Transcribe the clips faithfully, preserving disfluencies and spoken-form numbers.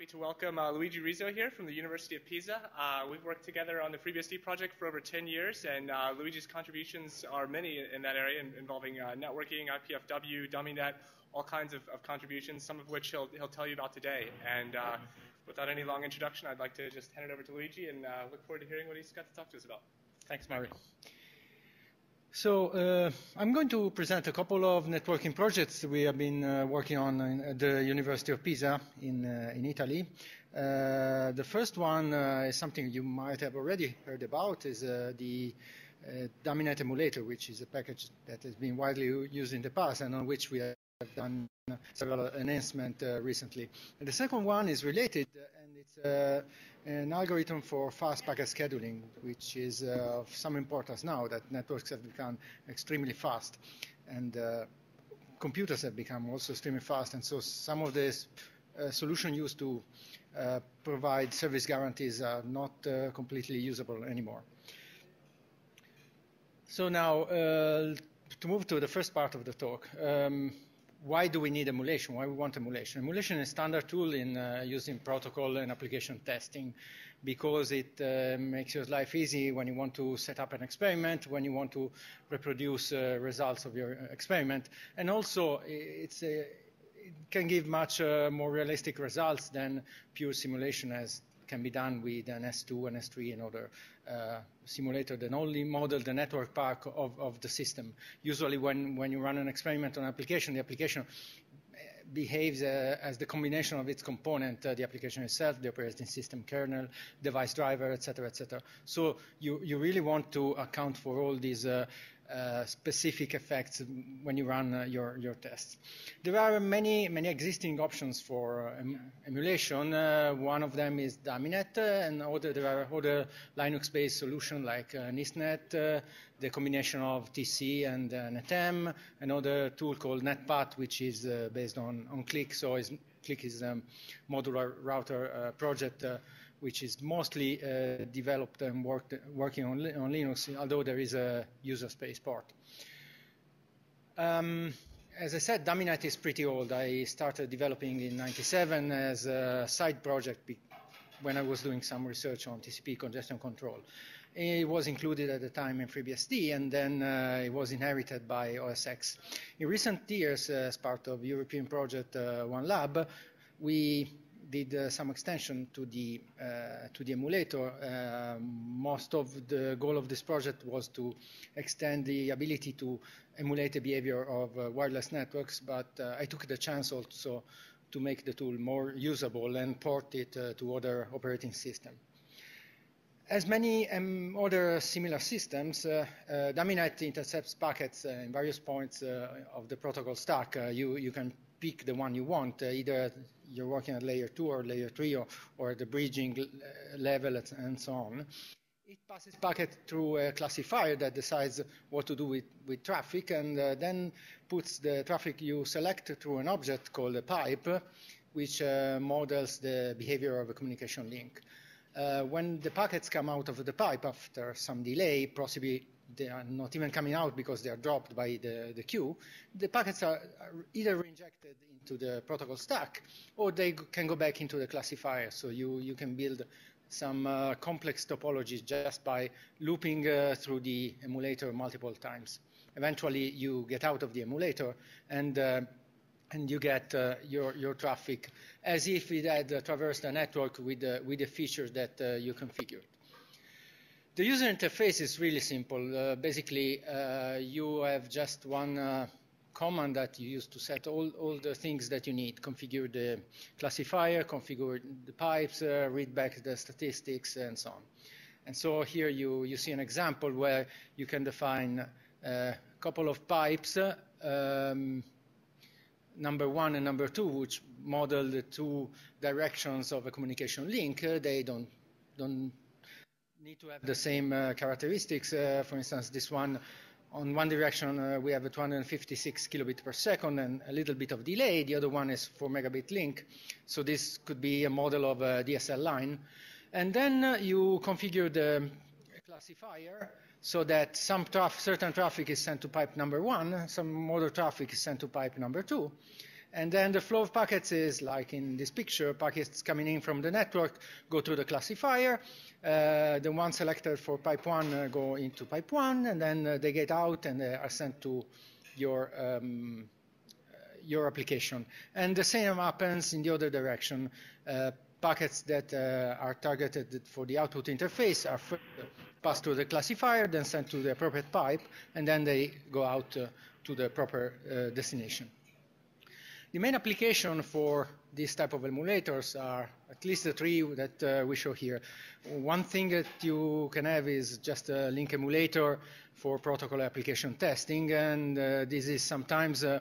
happy to welcome uh, Luigi Rizzo here from the University of Pisa. Uh, we've worked together on the FreeBSD project for over ten years, and uh, Luigi's contributions are many in that area, involving uh, networking, I P F W, dummynet, all kinds of, of contributions, some of which he'll, he'll tell you about today. And uh, without any long introduction, I'd like to just hand it over to Luigi and uh, look forward to hearing what he's got to talk to us about. Thanks, Murray. So uh, I'm going to present a couple of networking projects we have been uh, working on in, at the University of Pisa in, uh, in Italy. Uh, the first one uh, is something you might have already heard about, is uh, the uh, dummynet emulator, which is a package that has been widely used in the past and on which we have done several enhancements uh, recently. And the second one is related, and it's uh, an algorithm for fast packet scheduling, which is uh, of some importance now that networks have become extremely fast, and uh, computers have become also extremely fast, and so some of the uh, solutions used to uh, provide service guarantees are not uh, completely usable anymore. So now, uh, to move to the first part of the talk. Um, Why do we need emulation? Why do we want emulation? Emulation is a standard tool in uh, using protocol and application testing, because it uh, makes your life easy when you want to set up an experiment, when you want to reproduce uh, results of your experiment. And also, it's a, it can give much uh, more realistic results than pure simulation, as can be done with an S two and S three in order uh, simulator that only model the network part of, of the system. Usually when, when you run an experiment on an application, the application behaves uh, as the combination of its component, uh, the application itself, the operating system kernel, device driver, et cetera, et cetera. So you, you really want to account for all these uh, Uh, specific effects when you run uh, your, your tests. There are many, many existing options for uh, em emulation. Uh, one of them is dummynet, uh, and other, there are other Linux-based solutions like uh, NISTNet, uh, the combination of T C and uh, Netem, another tool called NetPath, which is uh, based on, on Click. So is, Click is a um, modular router uh, project uh, which is mostly uh, developed and worked, working on, on Linux, although there is a user space part. Um, as I said, dummynet is pretty old. I started developing in ninety-seven as a side project when I was doing some research on T C P congestion control. It was included at the time in FreeBSD, and then uh, it was inherited by O S X. In recent years, uh, as part of European project uh, OneLab, we did uh, some extension to the uh, to the emulator. Uh, most of the goal of this project was to extend the ability to emulate the behavior of uh, wireless networks, but uh, I took the chance also to make the tool more usable and port it uh, to other operating systems. As many um, other similar systems, uh, uh, dummynet intercepts packets uh, in various points uh, of the protocol stack. Uh, you, you can pick the one you want, uh, either you're working at layer two or layer three, or, or the bridging level and so on. It passes packet through a classifier that decides what to do with, with traffic, and uh, then puts the traffic you select through an object called a pipe, which uh, models the behavior of a communication link. Uh, when the packets come out of the pipe after some delay, possibly they are not even coming out because they are dropped by the, the queue, the packets are, are either reinjected into the protocol stack, or they can go back into the classifier. So you, you can build some uh, complex topologies just by looping uh, through the emulator multiple times. Eventually, you get out of the emulator, and uh, and you get uh, your, your traffic as if it had uh, traversed the network with, uh, with the features that uh, you configured. The user interface is really simple. Uh, basically, uh, you have just one uh, command that you use to set all, all the things that you need. Configure the classifier, configure the pipes, uh, read back the statistics, and so on. And so here you, you see an example where you can define a couple of pipes, um, number one and number two, which model the two directions of a communication link. Uh, they don't, don't need to have the same uh, characteristics. Uh, for instance, this one, on one direction, uh, we have a two hundred fifty-six kilobits per second and a little bit of delay. The other one is four megabit link. So this could be a model of a D S L line. And then uh, you configure the classifier so that some traf certain traffic is sent to pipe number one, some other traffic is sent to pipe number two. And then the flow of packets is, like in this picture, packets coming in from the network go through the classifier. Uh, the ones selected for pipe one uh, go into pipe one, and then uh, they get out and they are sent to your um, your application. And the same happens in the other direction. Uh, packets that uh, are targeted for the output interface are first passed through the classifier, then sent to the appropriate pipe, and then they go out uh, to the proper uh, destination. The main application for this type of emulators are at least the three that uh, we show here. One thing that you can have is just a link emulator for protocol application testing, and uh, this is sometimes uh,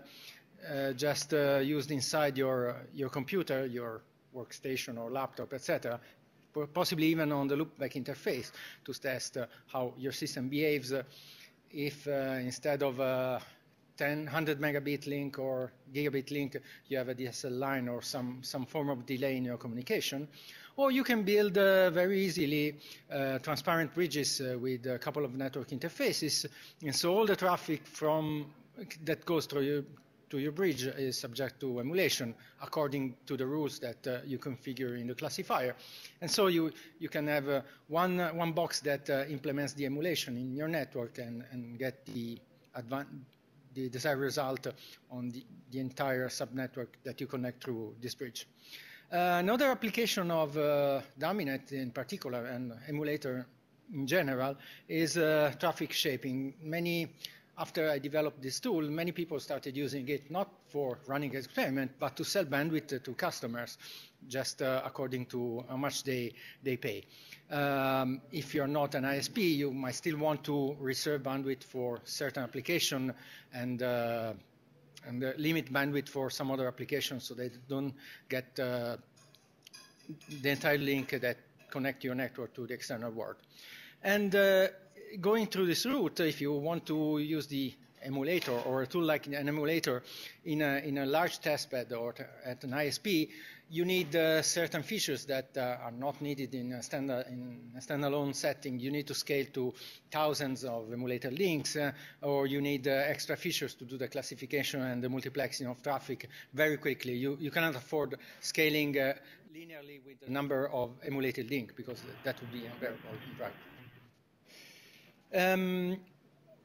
uh, just uh, used inside your, your computer, your workstation or laptop, et cetera, possibly even on the loopback interface to test uh, how your system behaves uh, if uh, instead of uh, ten, one hundred megabit link or gigabit link, you have a D S L line or some, some form of delay in your communication. Or you can build uh, very easily uh, transparent bridges uh, with a couple of network interfaces. And so all the traffic from that goes through your, to your bridge is subject to emulation according to the rules that uh, you configure in the classifier. And so you, you can have uh, one, uh, one box that uh, implements the emulation in your network and, and get the advantage, the desired result on the, the entire subnetwork that you connect through this bridge. Uh, another application of uh, dummynet in particular and emulator in general is uh, traffic shaping. Many, after I developed this tool, many people started using it not for running experiments, but to sell bandwidth to customers, just uh, according to how much they, they pay. Um, if you're not an I S P, you might still want to reserve bandwidth for certain application and, uh, and uh, limit bandwidth for some other application so they don't get uh, the entire link that connect your network to the external world. And uh, going through this route, if you want to use the emulator or a tool like an emulator in a, in a large testbed or at an I S P, you need uh, certain features that uh, are not needed in a, standard, in a standalone setting. You need to scale to thousands of emulator links, uh, or you need uh, extra features to do the classification and the multiplexing of traffic very quickly. You, you cannot afford scaling uh, linearly with the number of emulated links, because that would be unbearable in practice. Um,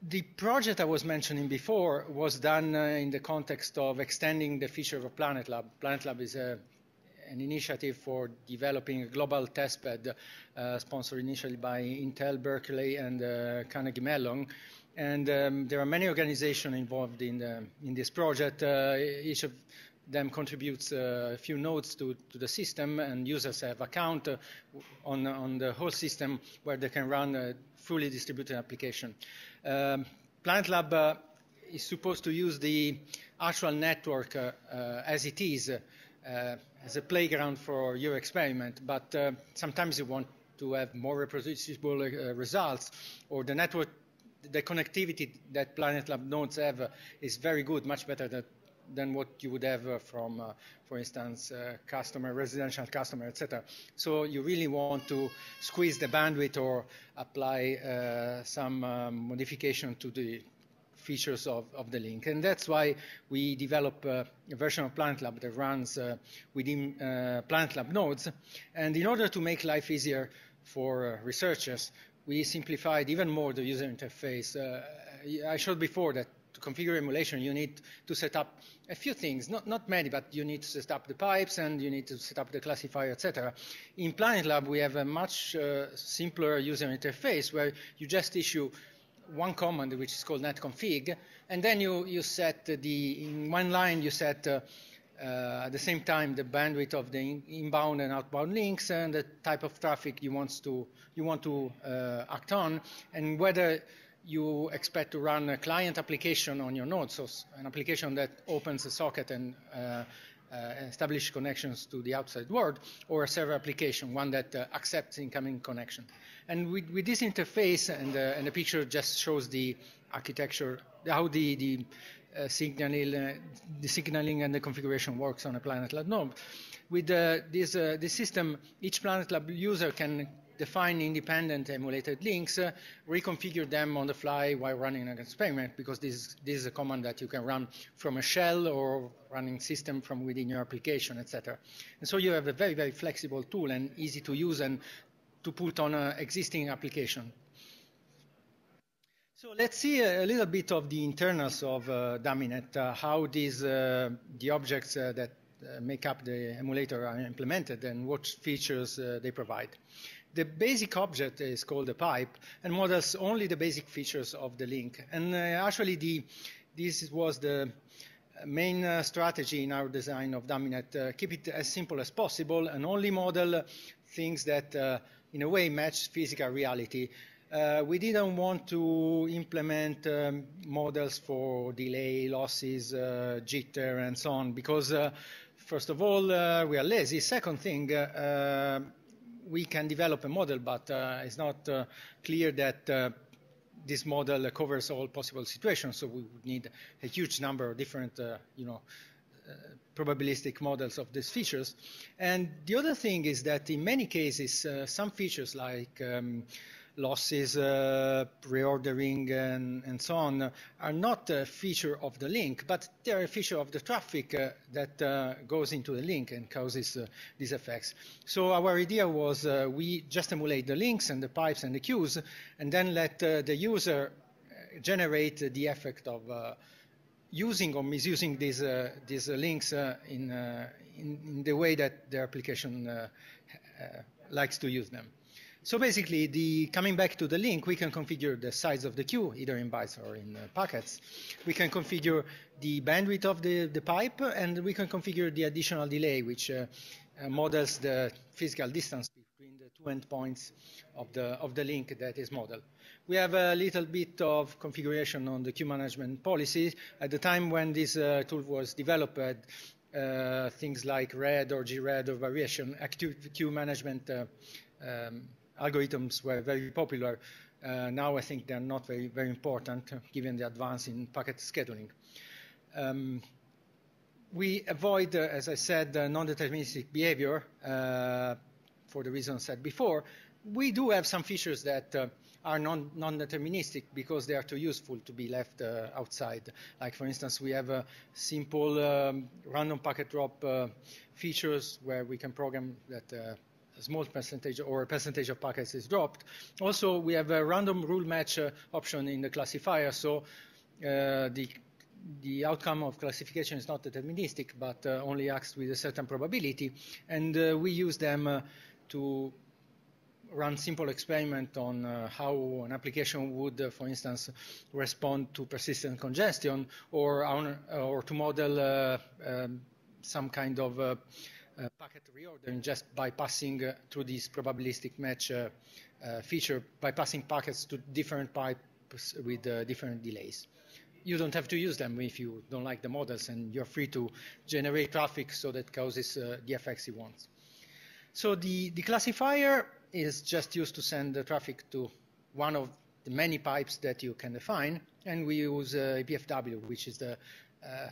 The project I was mentioning before was done uh, in the context of extending the feature of PlanetLab. PlanetLab is a, an initiative for developing a global testbed, uh, sponsored initially by Intel, Berkeley, and uh, Carnegie Mellon. And um, there are many organizations involved in, the, in this project. Uh, each of them contributes uh, a few nodes to, to the system, and users have account uh, on, on the whole system where they can run a fully distributed application. Um, PlanetLab uh, is supposed to use the actual network uh, uh, as it is uh, as a playground for your experiment, but uh, sometimes you want to have more reproducible uh, results, or the network, the connectivity that PlanetLab nodes have uh, is very good, much better than than what you would have uh, from, uh, for instance, uh, customer, residential customer, et cetera. So you really want to squeeze the bandwidth or apply uh, some um, modification to the features of, of the link. And that's why we develop uh, a version of PlanetLab that runs uh, within uh, PlanetLab nodes. And in order to make life easier for uh, researchers, we simplified even more the user interface. Uh, I showed before that to configure emulation, you need to set up a few things, not, not many, but you need to set up the pipes and you need to set up the classifier, et cetera. In PlanetLab, we have a much uh, simpler user interface where you just issue one command, which is called netconfig, and then you, you set the, in one line, you set uh, uh, at the same time the bandwidth of the inbound and outbound links and the type of traffic you, wants to, you want to uh, act on, and whether you expect to run a client application on your node, so an application that opens a socket and uh, uh, establishes connections to the outside world, or a server application, one that uh, accepts incoming connection. And with, with this interface, and, uh, and the picture just shows the architecture, how the, the, uh, signaling, uh, the signaling and the configuration works on a PlanetLab node. With uh, this, uh, this system, each PlanetLab user can define independent emulated links, uh, reconfigure them on the fly while running an experiment, because this, this is a command that you can run from a shell or running system from within your application, et cetera. And so you have a very, very flexible tool and easy to use and to put on an existing application. So let's see a little bit of the internals of uh, dummynet, uh, how these, uh, the objects uh, that uh, make up the emulator are implemented and what features uh, they provide. The basic object is called a pipe and models only the basic features of the link. And uh, actually the, this was the main uh, strategy in our design of dummynet, uh, keep it as simple as possible and only model things that uh, in a way match physical reality. Uh, we didn't want to implement um, models for delay, losses, uh, jitter, and so on, because uh, first of all, uh, we are lazy. Second thing, uh, we can develop a model, but uh, it's not uh, clear that uh, this model covers all possible situations, so we would need a huge number of different, uh, you know, Uh, probabilistic models of these features. And the other thing is that in many cases, uh, some features like um, losses, uh, reordering, and, and so on, uh, are not a feature of the link, but they are a feature of the traffic uh, that uh, goes into the link and causes uh, these effects. So our idea was uh, we just emulate the links and the pipes and the queues, and then let uh, the user generate the effect of uh, using or misusing these, uh, these uh, links uh, in, uh, in, in the way that the application uh, uh, likes to use them. So basically, the, coming back to the link, we can configure the size of the queue, either in bytes or in uh, packets. We can configure the bandwidth of the, the pipe, and we can configure the additional delay, which uh, uh, models the physical distance between the two endpoints of the, of the link that is modeled. We have a little bit of configuration on the queue management policy. At the time when this uh, tool was developed, uh, things like RED or G RED or variation, active queue management uh, um, algorithms were very popular. Uh, now I think they're not very, very important, uh, given the advance in packet scheduling. Um, we avoid, uh, as I said, uh, non-deterministic behavior uh, for the reasons said before. We do have some features that uh, are non, non-deterministic because they are too useful to be left uh, outside. Like, for instance, we have a simple um, random packet drop uh, features where we can program that uh, a small percentage or a percentage of packets is dropped. Also, we have a random rule match uh, option in the classifier, so uh, the The outcome of classification is not deterministic, but uh, only acts with a certain probability, and uh, we use them uh, to run simple experiment on uh, how an application would, uh, for instance, respond to persistent congestion, or, on, or to model uh, um, some kind of uh, uh, packet reordering just by passing uh, through this probabilistic match uh, uh, feature, by passing packets to different pipes with uh, different delays. You don't have to use them if you don't like the models, and you're free to generate traffic so that causes uh, the effects you want. So the, the classifier is just used to send the traffic to one of the many pipes that you can define, and we use uh, I P F W, which is the uh,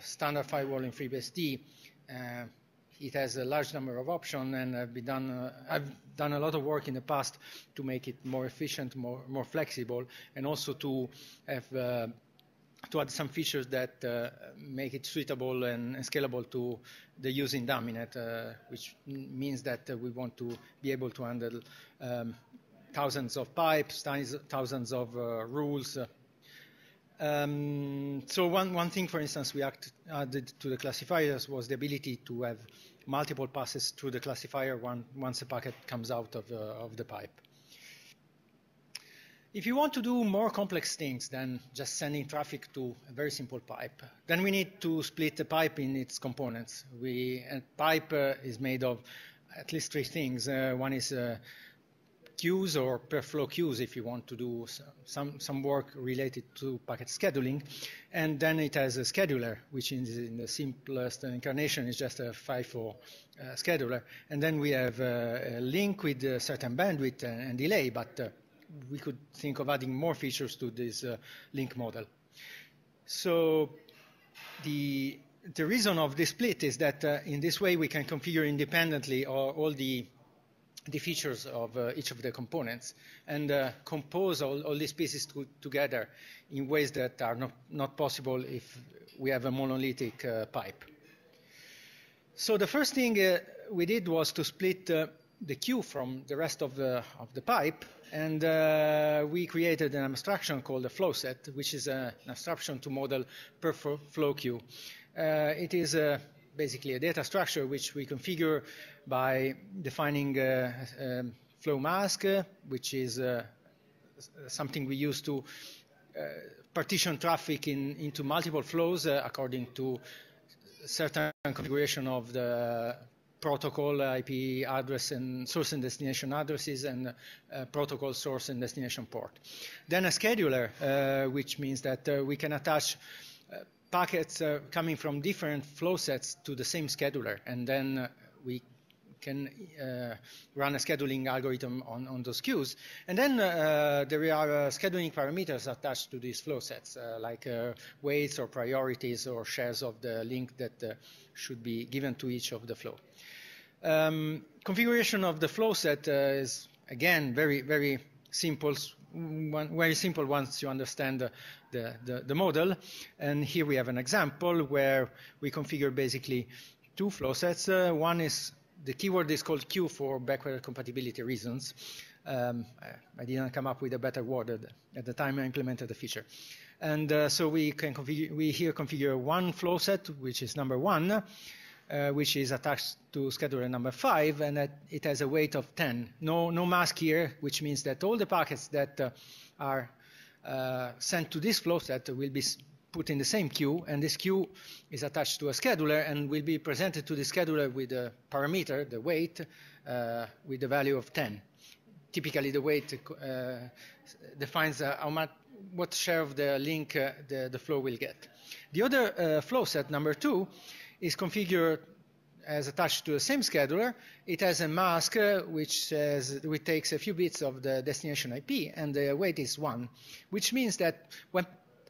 standard firewall in FreeBSD. Uh, it has a large number of options, and I've done, uh, I've done a lot of work in the past to make it more efficient, more, more flexible, and also to have uh, to add some features that uh, make it suitable and scalable to the use in dummynet, uh, which means that uh, we want to be able to handle um, thousands of pipes, thousands of uh, rules. Um, so one, one thing, for instance, we act, added to the classifiers was the ability to have multiple passes through the classifier one, once a packet comes out of, uh, of the pipe. If you want to do more complex things than just sending traffic to a very simple pipe, then we need to split the pipe in its components. We, a pipe uh, is made of at least three things. Uh, one is uh, queues, or per flow queues if you want to do some, some work related to packet scheduling. And then it has a scheduler, which is in the simplest incarnation is just a FIFO uh, scheduler. And then we have uh, a link with a certain bandwidth and delay, but uh, we could think of adding more features to this uh, link model. So the, the reason of this split is that uh, in this way we can configure independently all, all the the features of uh, each of the components and uh, compose all, all these pieces to, together in ways that are not, not possible if we have a monolithic uh, pipe. So the first thing uh, we did was to split uh, the queue from the rest of the, of the pipe, and uh, we created an abstraction called a flow set, which is a, an abstraction to model per flow queue. Uh, it is a basically a data structure which we configure by defining a, a flow mask, which is uh, something we use to uh, partition traffic in, into multiple flows uh, according to certain configuration of the protocol, I P address and source and destination addresses, and uh, protocol source and destination port. Then a scheduler, uh, which means that uh, we can attach uh, packets uh, coming from different flow sets to the same scheduler, and then uh, we can uh, run a scheduling algorithm on, on those queues. And then uh, there are uh, scheduling parameters attached to these flow sets, uh, like uh, weights or priorities or shares of the link that uh, should be given to each of the flow. Um, configuration of the flow set uh, is, again, very, very simple. One, very simple once you understand the, the, the model. And here we have an example where we configure basically two flow sets. Uh, one is, the keyword is called Q for backward compatibility reasons. Um, I, I didn't come up with a better word at the, at the time I implemented the feature. And uh, so we can configure, we here configure one flow set, which is number one, uh, which is attached to scheduler number five, and that it has a weight of ten. No, no mask here, which means that all the packets that uh, are uh, sent to this flow set will be put in the same queue, and this queue is attached to a scheduler and will be presented to the scheduler with a parameter, the weight, uh, with the value of ten. Typically, the weight uh, defines uh, how much, what share of the link uh, the, the flow will get. The other uh, flow set, number two, is configured as attached to the same scheduler. It has a mask uh, which says it takes a few bits of the destination I P, and the weight is one, which means that when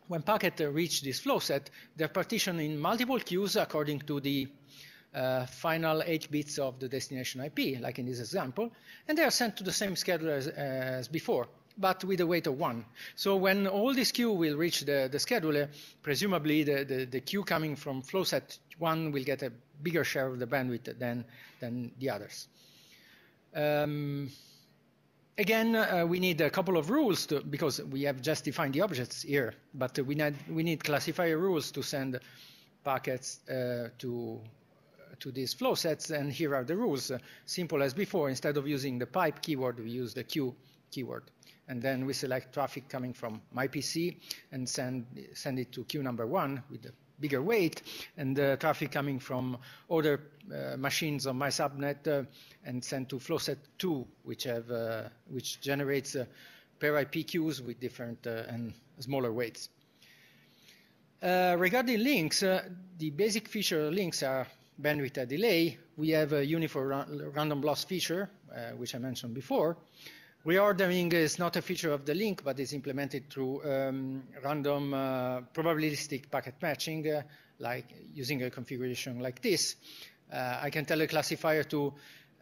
When packets reach this flow set, they're partitioned in multiple queues according to the uh, final eight bits of the destination I P, like in this example, and they are sent to the same scheduler as, as before, but with a weight of one. So when all this queue will reach the, the scheduler, presumably the, the, the queue coming from flow set one will get a bigger share of the bandwidth than, than the others. Um, Again, uh, we need a couple of rules to, because we have just defined the objects here, but we need, we need classifier rules to send packets uh, to, to these flow sets, and here are the rules. Uh, simple as before, instead of using the pipe keyword, we use the queue keyword. And then we select traffic coming from my P C and send, send it to queue number one with the bigger weight, and the traffic coming from other uh, machines on my subnet uh, and sent to flow set two, which have uh, which generates uh, pair I P queues with different uh, and smaller weights. Uh, regarding links, uh, the basic feature links are bandwidth at delay. We have a uniform ra random loss feature, uh, which I mentioned before. Reordering is not a feature of the link, but is implemented through um, random uh, probabilistic packet matching, uh, like using a configuration like this. Uh, I can tell a classifier to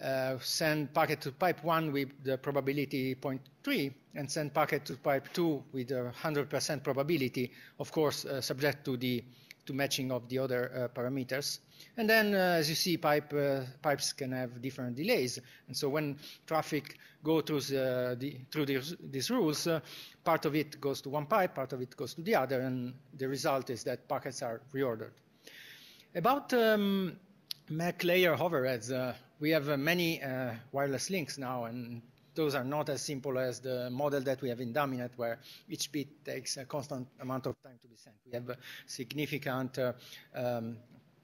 uh, send packet to pipe one with the probability zero point three, and send packet to pipe two with a one hundred percent probability, of course, uh, subject to the to matching of the other uh, parameters. And then, uh, as you see, pipe, uh, pipes can have different delays. And so when traffic goes through, the, the, through the, these rules, uh, part of it goes to one pipe, part of it goes to the other, and the result is that packets are reordered. About um, M A C layer overheads, uh, we have uh, many uh, wireless links now, and those are not as simple as the model that we have in dummynet, where each bit takes a constant amount of time to be sent. We have a significant uh, um,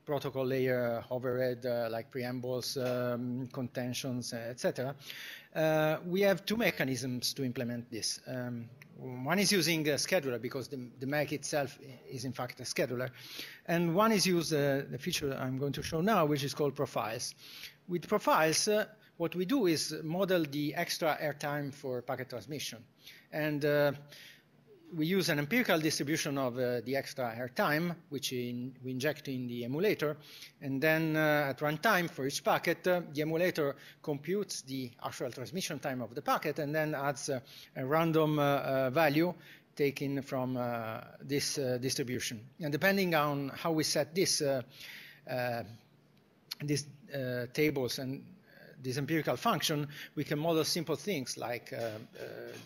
protocol layer overhead, uh, like preambles, um, contentions, et cetera. Uh, we have two mechanisms to implement this. Um, one is using a scheduler, because the, the M A C itself is in fact a scheduler. And one is used, uh, the feature I'm going to show now, which is called profiles. With profiles, uh, what we do is model the extra airtime for packet transmission. And uh, we use an empirical distribution of uh, the extra airtime, which in, we inject in the emulator, and then uh, at runtime for each packet, uh, the emulator computes the actual transmission time of the packet and then adds uh, a random uh, uh, value taken from uh, this uh, distribution. And depending on how we set this, uh, uh, these uh, tables and this empirical function, we can model simple things like uh, uh,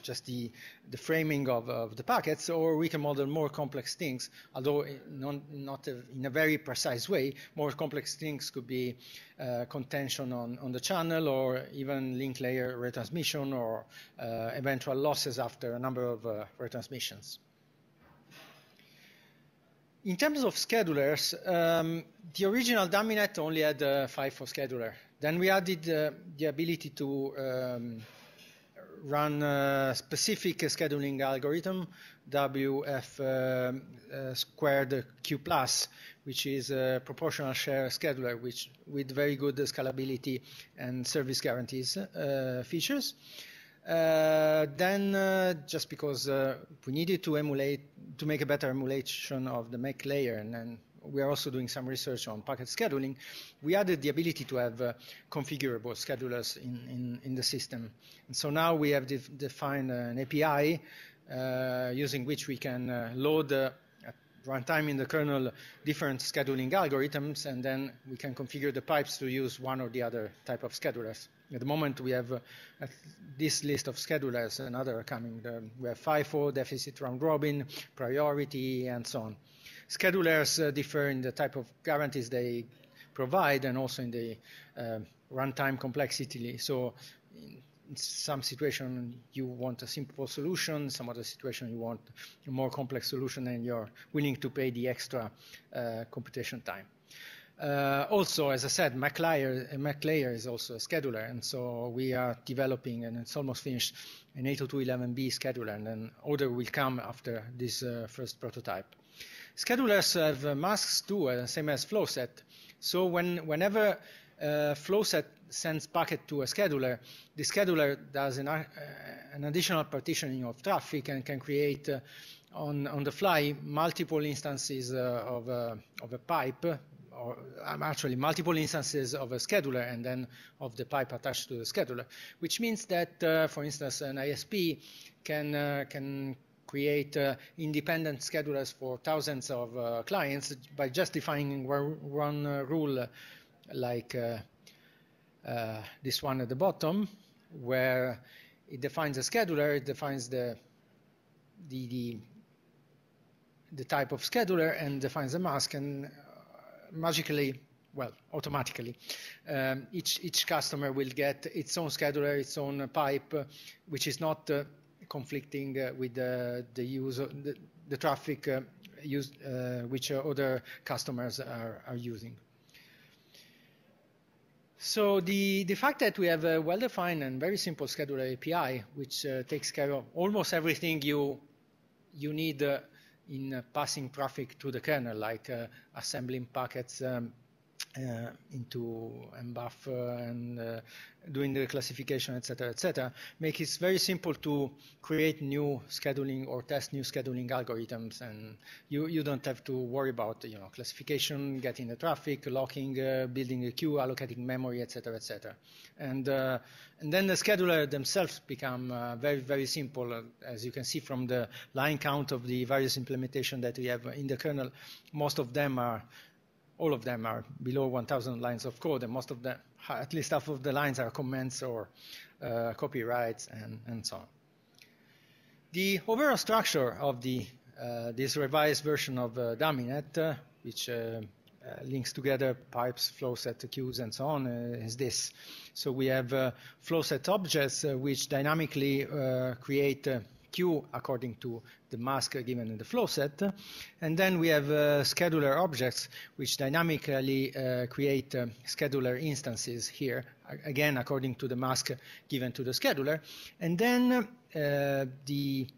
just the, the framing of, of the packets, or we can model more complex things, although non, not a, in a very precise way. More complex things could be uh, contention on, on the channel, or even link layer retransmission, or uh, eventual losses after a number of uh, retransmissions. In terms of schedulers, um, the original dummynet only had a FIFO scheduler. Then we added uh, the ability to um, run a specific scheduling algorithm, W F squared Q plus, which is a proportional share scheduler which with very good scalability and service guarantees uh, features. Uh, then, uh, just because uh, we needed to emulate, to make a better emulation of the M E C layer, and then we are also doing some research on packet scheduling, we added the ability to have uh, configurable schedulers in, in, in the system. And so now we have def defined an A P I uh, using which we can uh, load uh, at runtime in the kernel different scheduling algorithms, and then we can configure the pipes to use one or the other type of schedulers. At the moment we have uh, this list of schedulers and other coming. We have FIFO, deficit round robin, priority, and so on. Schedulers uh, differ in the type of guarantees they provide and also in the uh, runtime complexity. So in some situation you want a simple solution, some other situation you want a more complex solution, and you're willing to pay the extra uh, computation time. Uh, also, as I said, M E C layer, M E C layer is also a scheduler, and so we are developing, and it's almost finished, an eight oh two dot eleven b scheduler, and then order will come after this uh, first prototype. Schedulers have uh, masks too, uh, same as flowset. So when, whenever uh, flowset sends packet to a scheduler, the scheduler does an, uh, an additional partitioning of traffic and can create uh, on, on the fly multiple instances uh, of, uh, of a pipe, or um, actually multiple instances of a scheduler and then of the pipe attached to the scheduler, which means that, uh, for instance, an I S P can, uh, can create uh, independent schedulers for thousands of uh, clients by just defining one, one uh, rule, uh, like uh, uh, this one at the bottom, where it defines a scheduler, it defines the, the, the, the type of scheduler, and defines a mask, and magically, well, automatically, um, each, each customer will get its own scheduler, its own pipe, uh, which is not uh, conflicting uh, with uh, the use of the, the traffic uh, used, uh, which uh, other customers are, are using. So the, the fact that we have a well-defined and very simple scheduler A P I, which uh, takes care of almost everything you, you need uh, in uh, passing traffic to the kernel, like uh, assembling packets um, Uh, into mbuf uh, and uh, doing the classification, et cetera, et cetera, make it very simple to create new scheduling or test new scheduling algorithms, and you you don't have to worry about, you know, classification, getting the traffic, locking, uh, building a queue, allocating memory, et cetera, et cetera, and uh, and then the scheduler themselves become uh, very very simple, uh, as you can see from the line count of the various implementation that we have in the kernel. Most of them are. All of them are below one thousand lines of code, and most of them, at least half of the lines, are comments or uh, copyrights, and, and so on. The overall structure of the, uh, this revised version of uh, dummynet, uh, which uh, uh, links together pipes, flowset, queues, and so on, uh, is this. So we have uh, flowset objects uh, which dynamically uh, create uh, queue according to the mask given in the flow set. And then we have uh, scheduler objects which dynamically uh, create uh, scheduler instances here, again according to the mask given to the scheduler. And then uh, the,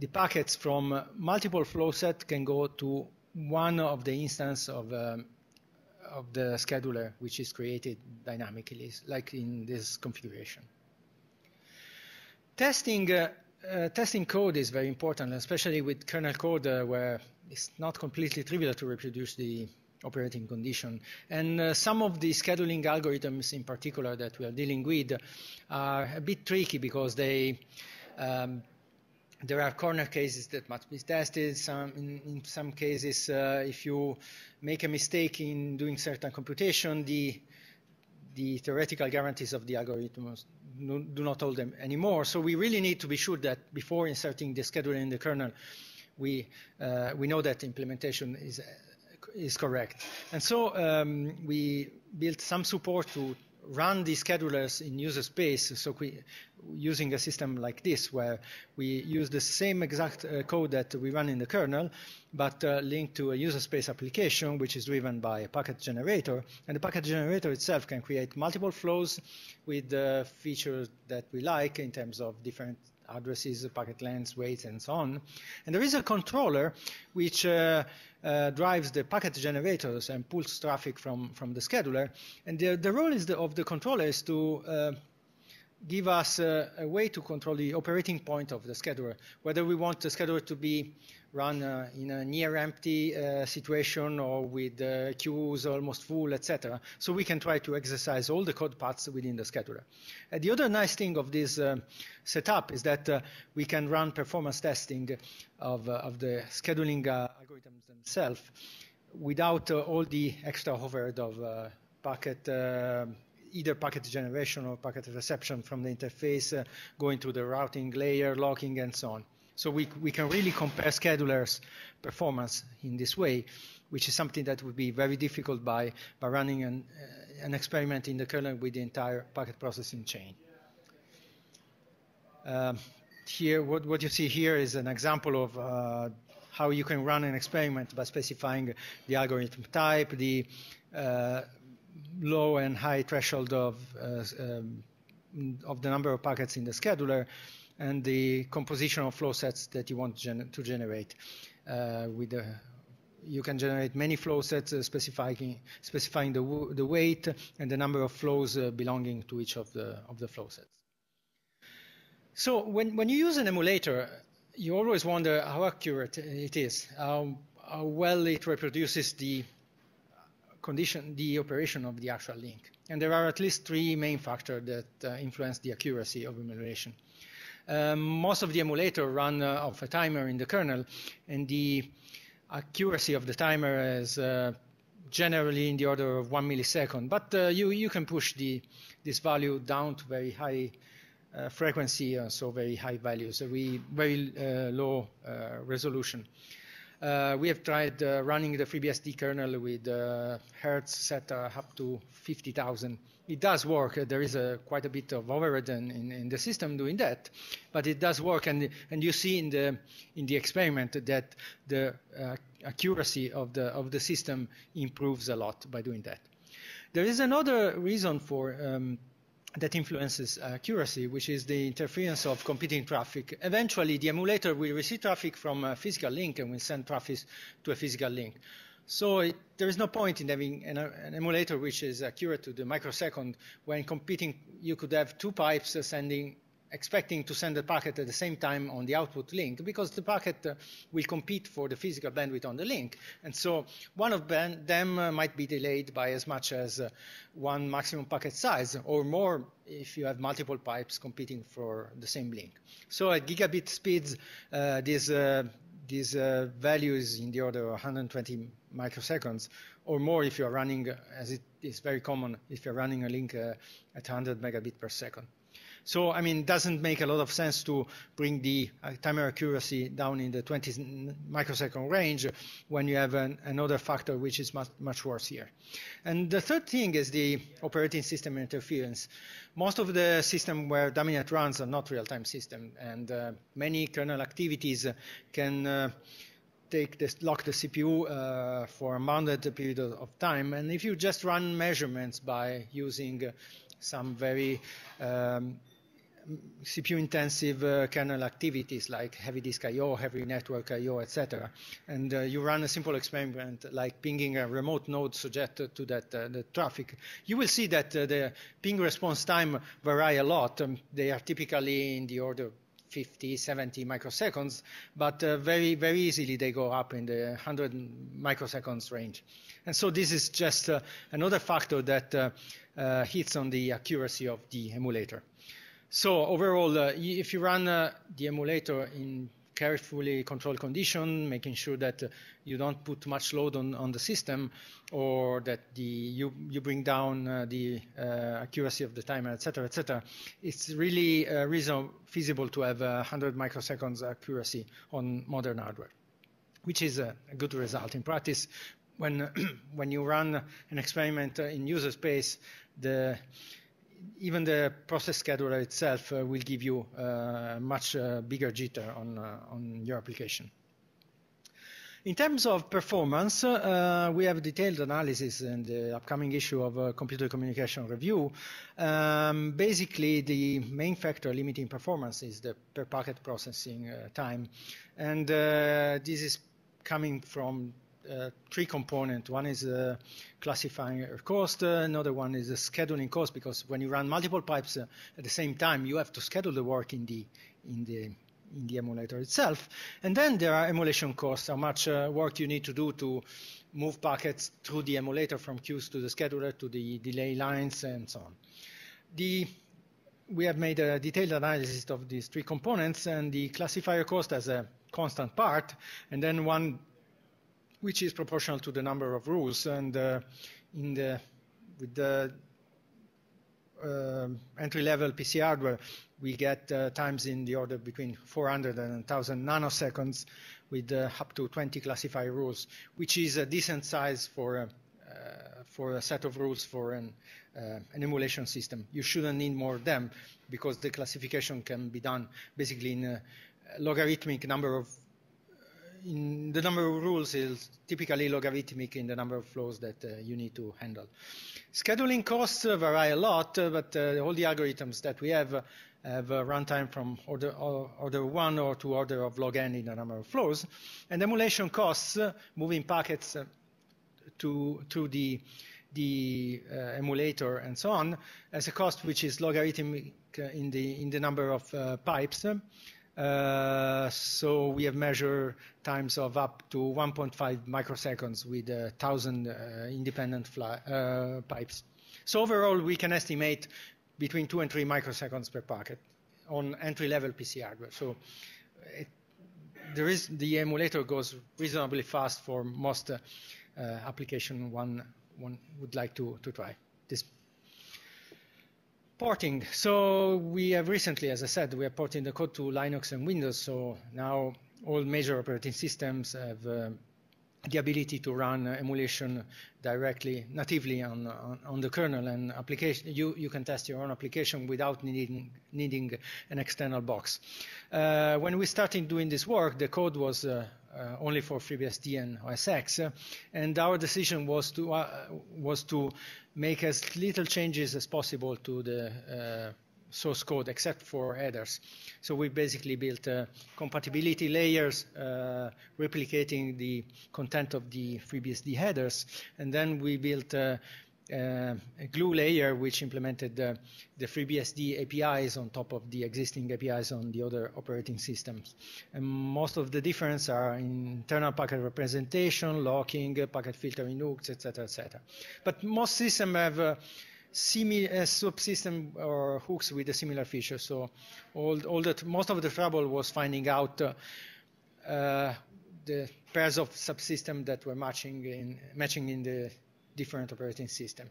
the packets from multiple flow set can go to one of the instance of, um, of the scheduler which is created dynamically, like in this configuration. Testing uh, Uh, testing code is very important, especially with kernel code, uh, where it's not completely trivial to reproduce the operating condition. And uh, some of the scheduling algorithms in particular that we are dealing with are a bit tricky because they um, there are corner cases that must be tested. Some, in, in some cases, uh, if you make a mistake in doing certain computation, the the theoretical guarantees of the algorithms do not hold them anymore. So we really need to be sure that before inserting the scheduler in the kernel, we uh, we know that implementation is uh, is correct. And so um, we built some support to run the schedulers in user space. So we, using a system like this, where we use the same exact uh, code that we run in the kernel, but uh, linked to a user space application, which is driven by a packet generator. And the packet generator itself can create multiple flows with the features that we like in terms of different addresses, packet lengths, weights, and so on. And there is a controller which uh, uh, drives the packet generators and pulls traffic from, from the scheduler. And the, the role is the, of the controller is to uh, give us uh, a way to control the operating point of the scheduler, whether we want the scheduler to be run uh, in a near-empty uh, situation or with uh, queues almost full, et cetera. So we can try to exercise all the code paths within the scheduler. Uh, the other nice thing of this uh, setup is that uh, we can run performance testing of, uh, of the scheduling uh, algorithms themselves without uh, all the extra overhead of uh, packet uh, either packet generation or packet reception from the interface, uh, going to the routing layer, locking, and so on. So we, we can really compare schedulers' performance in this way, which is something that would be very difficult by, by running an, uh, an experiment in the kernel with the entire packet processing chain. Um, here, what, what you see here is an example of uh, how you can run an experiment by specifying the algorithm type, the uh, low and high threshold of, uh, um, of the number of packets in the scheduler, and the composition of flow sets that you want gen to generate. Uh, with a, you can generate many flow sets uh, specifying, specifying the, w the weight and the number of flows uh, belonging to each of the, of the flow sets. So when, when you use an emulator, you always wonder how accurate it is, how, how well it reproduces the condition, the operation of the actual link. And there are at least three main factors that uh, influence the accuracy of emulation. Um, most of the emulator run uh, off a timer in the kernel, and the accuracy of the timer is uh, generally in the order of one millisecond. But uh, you, you can push the, this value down to very high uh, frequency, uh, so very high values, so we, very uh, low uh, resolution. Uh, we have tried uh, running the FreeBSD kernel with uh, hertz set uh, up to fifty thousand. It does work. Uh, there is a, quite a bit of overhead in, in, in the system doing that, but it does work. And and you see in the in the experiment that the uh, accuracy of the of the system improves a lot by doing that. There is another reason for um, that influences accuracy, which is the interference of competing traffic. Eventually, the emulator will receive traffic from a physical link and will send traffic to a physical link. So it, there is no point in having an, an emulator which is accurate to the microsecond when competing. You could have two pipes sending, expecting to send a packet at the same time on the output link, because the packet uh, will compete for the physical bandwidth on the link. And so one of them uh, might be delayed by as much as uh, one maximum packet size, or more if you have multiple pipes competing for the same link. So at gigabit speeds, uh, this, uh, this uh, value is in the order of one hundred twenty microseconds, or more if you're running, as it is very common, if you're running a link uh, at one hundred megabit per second. So, I mean, it doesn't make a lot of sense to bring the uh, timer accuracy down in the twenty microsecond range when you have an, another factor which is much, much worse here. And the third thing is the operating system interference. Most of the system where dummynet runs are not real-time system, and uh, many kernel activities can uh, take this, lock the C P U uh, for a bounded period of time. And if you just run measurements by using uh, some very um, C P U-intensive uh, kernel activities like heavy disk I O, heavy network I O, et cetera. And uh, you run a simple experiment like pinging a remote node subject to that uh, the traffic. You will see that uh, the ping response time vary a lot. Um, they are typically in the order of fifty, seventy microseconds, but uh, very, very easily they go up in the one hundred microseconds range. And so this is just uh, another factor that uh, uh, hits on the accuracy of the emulator. So overall, uh, if you run uh, the emulator in carefully controlled condition, making sure that uh, you don't put much load on, on the system, or that the, you, you bring down uh, the uh, accuracy of the timer, et cetera, et cetera. It's really uh, reason feasible to have uh, one hundred microseconds accuracy on modern hardware, which is a, a good result in practice. When, when you run an experiment in user space, the, even the process scheduler itself uh, will give you uh, much uh, bigger jitter on, uh, on your application. In terms of performance, uh, we have detailed analysis in the upcoming issue of uh, Computer Communication Review. Um, basically, the main factor limiting performance is the per packet processing uh, time. And uh, this is coming from Uh, three components. One is uh, classifying cost, uh, another one is the scheduling cost, because when you run multiple pipes uh, at the same time, you have to schedule the work in the in the in the emulator itself. And then there are emulation costs, how much uh, work you need to do to move packets through the emulator from queues to the scheduler to the delay lines and so on. The We have made a detailed analysis of these three components, and the classifier cost as a constant part, and then one which is proportional to the number of rules, and uh, in the with the uh, entry-level P C hardware, we get uh, times in the order between four hundred and one thousand nanoseconds, with uh, up to twenty classifier rules, which is a decent size for a, uh, for a set of rules for an uh, an emulation system. You shouldn't need more of them, because the classification can be done basically in a logarithmic number of. In the number of rules is typically logarithmic in the number of flows that uh, you need to handle. Scheduling costs uh, vary a lot, uh, but uh, all the algorithms that we have uh, have a runtime from order, order one or to order of log n in the number of flows. And emulation costs, uh, moving packets uh, to, to the, the uh, emulator and so on, as a cost which is logarithmic in the, in the number of uh, pipes. Uh, Uh, so we have measured times of up to one point five microseconds with a thousand uh, independent fly, uh, pipes. So overall, we can estimate between two and three microseconds per packet on entry-level P C hardware. So it, there is the emulator goes reasonably fast for most uh, uh, application one one would like to to try this. Porting. So we have recently, as I said, we are porting the code to Linux and Windows. So now all major operating systems have uh, the ability to run emulation directly, natively on on, on the kernel, and application. You you can test your own application without needing needing an external box. Uh, when we started doing this work, the code was uh, uh, only for FreeBSD and O S X, uh, and our decision was to uh, was to make as little changes as possible to the uh, source code, except for headers. So we basically built uh, compatibility layers uh, replicating the content of the FreeBSD headers, and then we built uh, uh, a glue layer which implemented uh, the FreeBSD A P Is on top of the existing A P Is on the other operating systems. And most of the differences are in internal packet representation, locking, packet filtering, nukes, et cetera, et cetera. But most systems have uh, Simi uh, subsystem or hooks with a similar feature. So all, all that, most of the trouble was finding out uh, uh, the pairs of subsystems that were matching in, matching in the different operating system.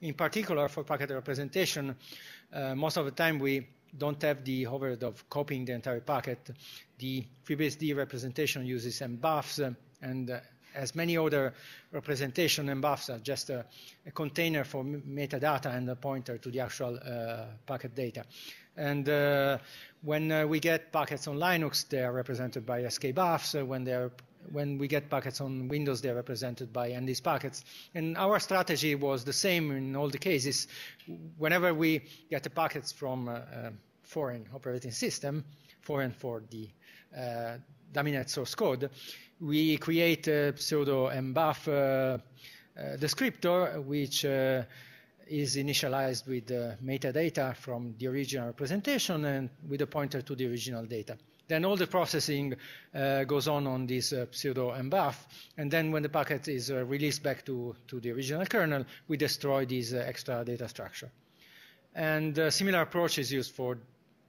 In particular, for packet representation, uh, most of the time we don't have the overhead of copying the entire packet. The FreeBSD representation uses mbufs, uh, and uh, as many other representation, mbufs are just a, a container for metadata and a pointer to the actual uh, packet data. And uh, when uh, we get packets on Linux, they are represented by S K buffs. Uh, when, they are, when we get packets on Windows, they are represented by N D I S packets. And our strategy was the same in all the cases. Whenever we get the packets from uh, a foreign operating system, foreign for the uh, dummynet source code, we create a pseudo mbuf uh, uh, descriptor, which uh, is initialized with the metadata from the original representation and with a pointer to the original data. Then all the processing uh, goes on on this uh, pseudo mbuf, and then when the packet is uh, released back to, to the original kernel, we destroy this uh, extra data structure. And a similar approach is used for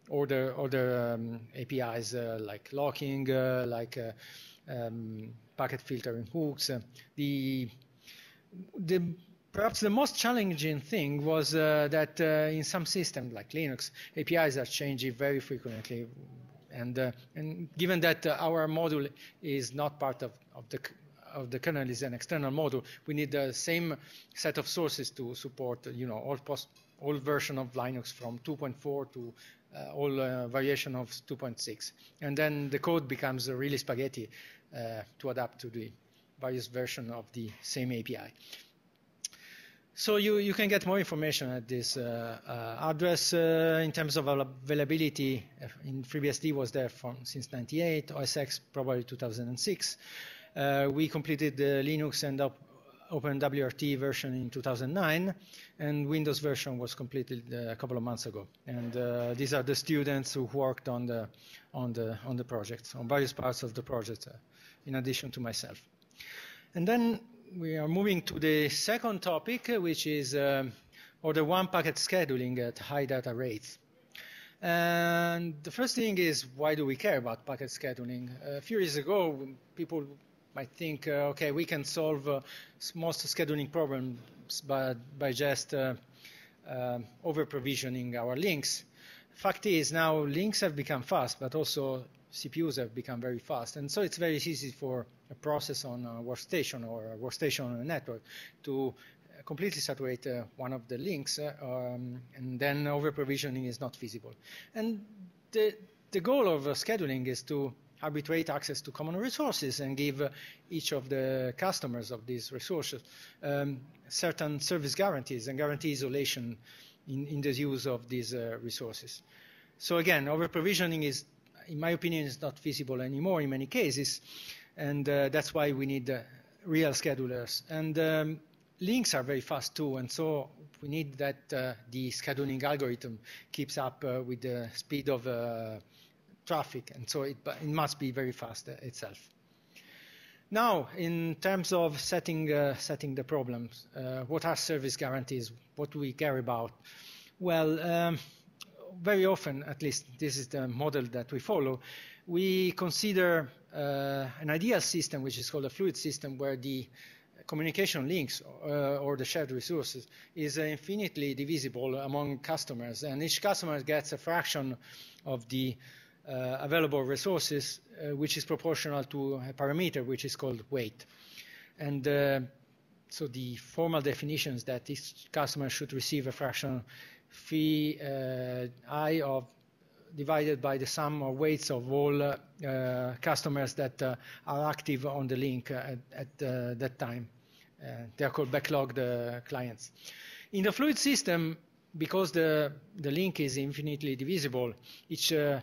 order, order um, A P Is uh, like locking, uh, like uh, um, packet filtering hooks. Uh, the, the Perhaps the most challenging thing was uh, that uh, in some systems like Linux, A P Is are changing very frequently. And, uh, and given that uh, our module is not part of, of, the, of the kernel, is an external module, we need the same set of sources to support, you know, all, post, all version of Linux from two point four to uh, all uh, variation of two point six. And then the code becomes really spaghetti uh, to adapt to the various versions of the same A P I. So you, you can get more information at this uh, uh, address. Uh, in terms of availability, in FreeBSD was there from, since ninety-eight, O S X probably two thousand six. Uh, we completed the Linux and op OpenWRT version in two thousand nine, and Windows version was completed uh, a couple of months ago. And uh, these are the students who worked on the, on the, on the project, on various parts of the project, uh, in addition to myself. And then we are moving to the second topic, which is um, order one packet scheduling at high data rates. And the first thing is, why do we care about packet scheduling? A few years ago, people might think, uh, okay, we can solve uh, most scheduling problems by, by just uh, uh, over-provisioning our links. Fact is, now links have become fast, but also C P Us have become very fast, and so it's very easy for a process on a workstation or a workstation on a network to completely saturate uh, one of the links, uh, um, and then over-provisioning is not feasible. And the, the goal of uh, scheduling is to arbitrate access to common resources and give uh, each of the customers of these resources um, certain service guarantees and guarantee isolation in, in the use of these uh, resources. So again, over-provisioning is, in my opinion, it's not feasible anymore in many cases, and uh, that's why we need uh, real schedulers. And um, links are very fast too, and so we need that uh, the scheduling algorithm keeps up uh, with the speed of uh, traffic, and so it, it must be very fast uh, itself. Now, in terms of setting, uh, setting the problems, uh, what are service guarantees? What do we care about? Well, um, very often, at least this is the model that we follow, we consider uh, an ideal system, which is called a fluid system, where the communication links uh, or the shared resources is infinitely divisible among customers, and each customer gets a fraction of the uh, available resources, uh, which is proportional to a parameter which is called weight. And uh, so the formal definition is that each customer should receive a fraction phi uh, I of divided by the sum of weights of all uh, uh, customers that uh, are active on the link at, at uh, that time. Uh, they are called backlogged uh, clients. In the fluid system, because the, the link is infinitely divisible, each, uh,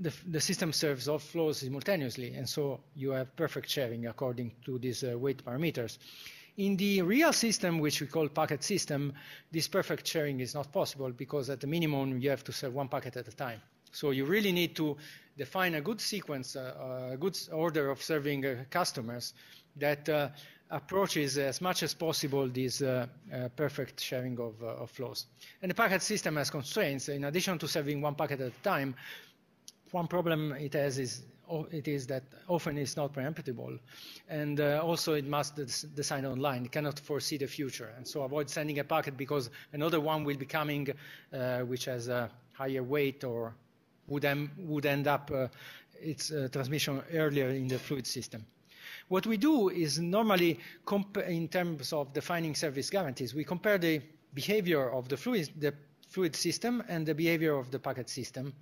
the, the system serves all flows simultaneously, and so you have perfect sharing according to these uh, weight parameters. In the real system, which we call packet system, this perfect sharing is not possible because at the minimum you have to serve one packet at a time. So you really need to define a good sequence, uh, a good order of serving uh, customers that uh, approaches as much as possible this uh, uh, perfect sharing of, uh, of flows. And the packet system has constraints. In addition to serving one packet at a time, one problem it has is it is that often it's not preemptable, and uh, also it must design online. It cannot foresee the future, and so avoid sending a packet because another one will be coming, uh, which has a higher weight or would, em would end up uh, its uh, transmission earlier in the fluid system. What we do is normally, comp in terms of defining service guarantees, we compare the behavior of the fluid, the fluid system and the behavior of the packet system.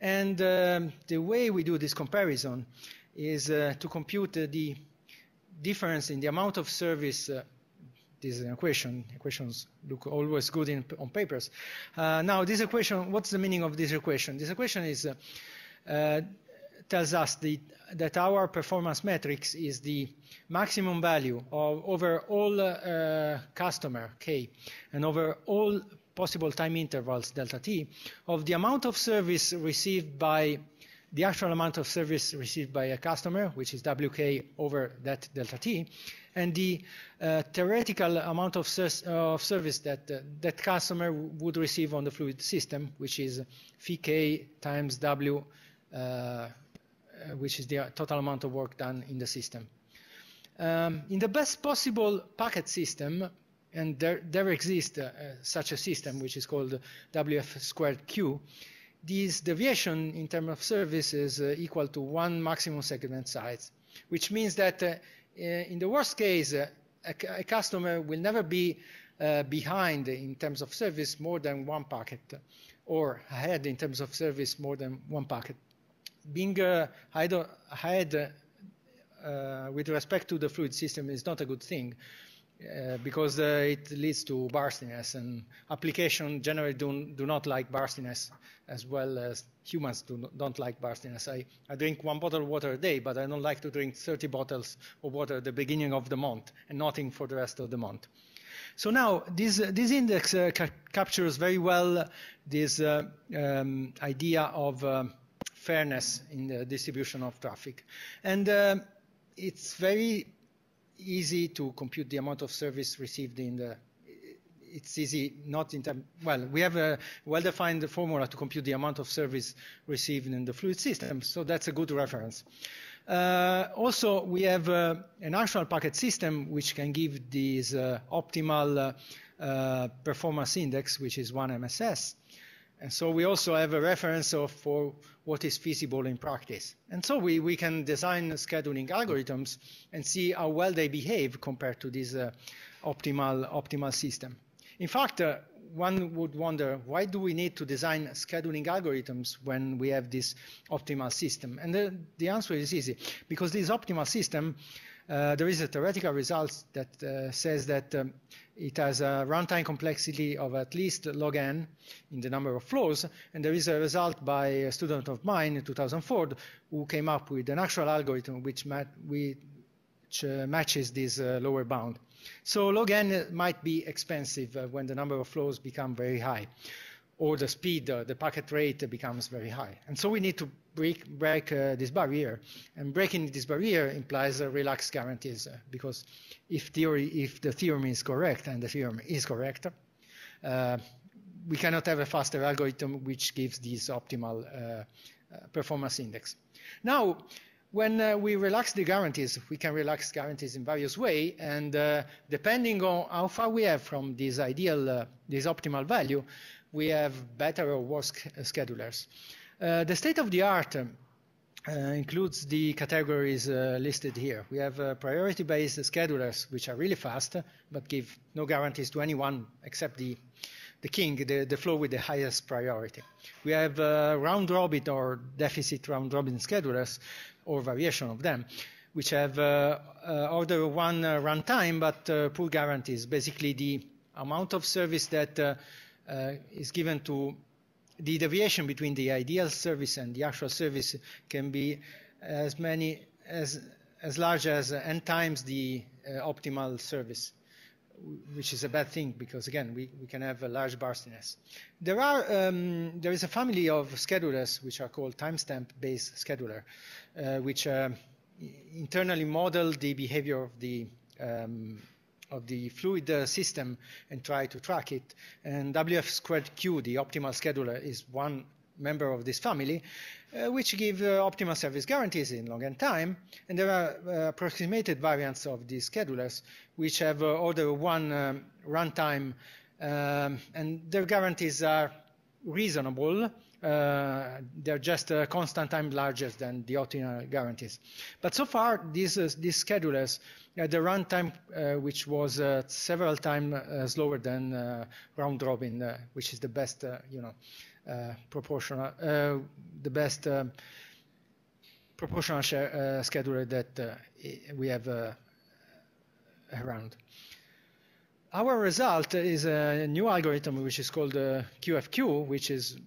And um, the way we do this comparison is uh, to compute uh, the difference in the amount of service. Uh, this is an equation. Equations look always good in, on papers. Uh, now, this equation, what's the meaning of this equation? This equation is uh, uh, tells us the, that our performance metrics is the maximum value of over all uh, customer K and over all possible time intervals delta T of the amount of service received by the actual amount of service received by a customer, which is W K over that delta T, and the uh, theoretical amount of, ser of service that uh, that customer would receive on the fluid system, which is phi K times W, uh, which is the total amount of work done in the system. Um, in the best possible packet system, and there, there exists uh, such a system, which is called W F squared Q, this deviation in terms of service is uh, equal to one maximum segment size, which means that uh, in the worst case, uh, a, a customer will never be uh, behind in terms of service more than one packet, or ahead in terms of service more than one packet. Being uh, ahead uh, with respect to the fluid system is not a good thing, Uh, because uh, it leads to barstiness, and applications generally do, do not like barstiness as well as humans do, don't like barstiness. I, I drink one bottle of water a day, but I don't like to drink thirty bottles of water at the beginning of the month and nothing for the rest of the month. So now this, uh, this index uh, ca captures very well this uh, um, idea of uh, fairness in the distribution of traffic. And uh, it's very easy to compute the amount of service received in the, it's easy not in time, well, we have a well-defined formula to compute the amount of service received in the fluid system, so that's a good reference. Uh, also, we have uh, an actual packet system which can give this uh, optimal uh, uh, performance index, which is one M S S. And so we also have a reference of, for what is feasible in practice. And so we, we can design scheduling algorithms and see how well they behave compared to this uh, optimal, optimal system. In fact, uh, one would wonder, why do we need to design scheduling algorithms when we have this optimal system? And the, the answer is easy. Because this optimal system, uh, there is a theoretical result that uh, says that um, it has a runtime complexity of at least log n in the number of flows, and there is a result by a student of mine in two thousand four who came up with an actual algorithm which, mat which uh, matches this uh, lower bound. So log n might be expensive uh, when the number of flows become very high, or the speed, uh, the packet rate becomes very high. And so we need to break, break uh, this barrier, and breaking this barrier implies uh, relaxed guarantees, uh, because if theory, if the theorem is correct, and the theorem is correct, uh, we cannot have a faster algorithm which gives this optimal uh, uh, performance index. Now, when uh, we relax the guarantees, we can relax guarantees in various ways, and uh, depending on how far we are from this ideal, uh, this optimal value, we have better or worse schedulers. Uh, the state of the art um, uh, includes the categories uh, listed here. We have uh, priority-based schedulers, which are really fast, but give no guarantees to anyone except the, the king, the, the flow with the highest priority. We have uh, round-robin or deficit round-robin schedulers, or variation of them, which have uh, uh, order one uh, runtime, but uh, poor guarantees, basically the amount of service that uh, uh, is given to. The deviation between the ideal service and the actual service can be as many as as large as n times the uh, optimal service, which is a bad thing because again we, we can have a large barstiness. There are um, there is a family of schedulers which are called timestamp-based scheduler, uh, which uh, internally model the behavior of the um, of the fluid uh, system and try to track it. And W F squared Q, the optimal scheduler, is one member of this family, uh, which give uh, optimal service guarantees in log n time. And there are uh, approximated variants of these schedulers, which have uh, order one um, runtime, um, and their guarantees are reasonable. Uh, they're just a constant time larger than the optimal guarantees. But so far, these, uh, these schedulers, uh, the runtime, uh, which was uh, several times uh, slower than uh, round robin, uh, which is the best, uh, you know, uh, proportional, uh, the best um, proportional share, uh, scheduler that uh, we have uh, around. Our result is a new algorithm which is called uh, Q F Q, which is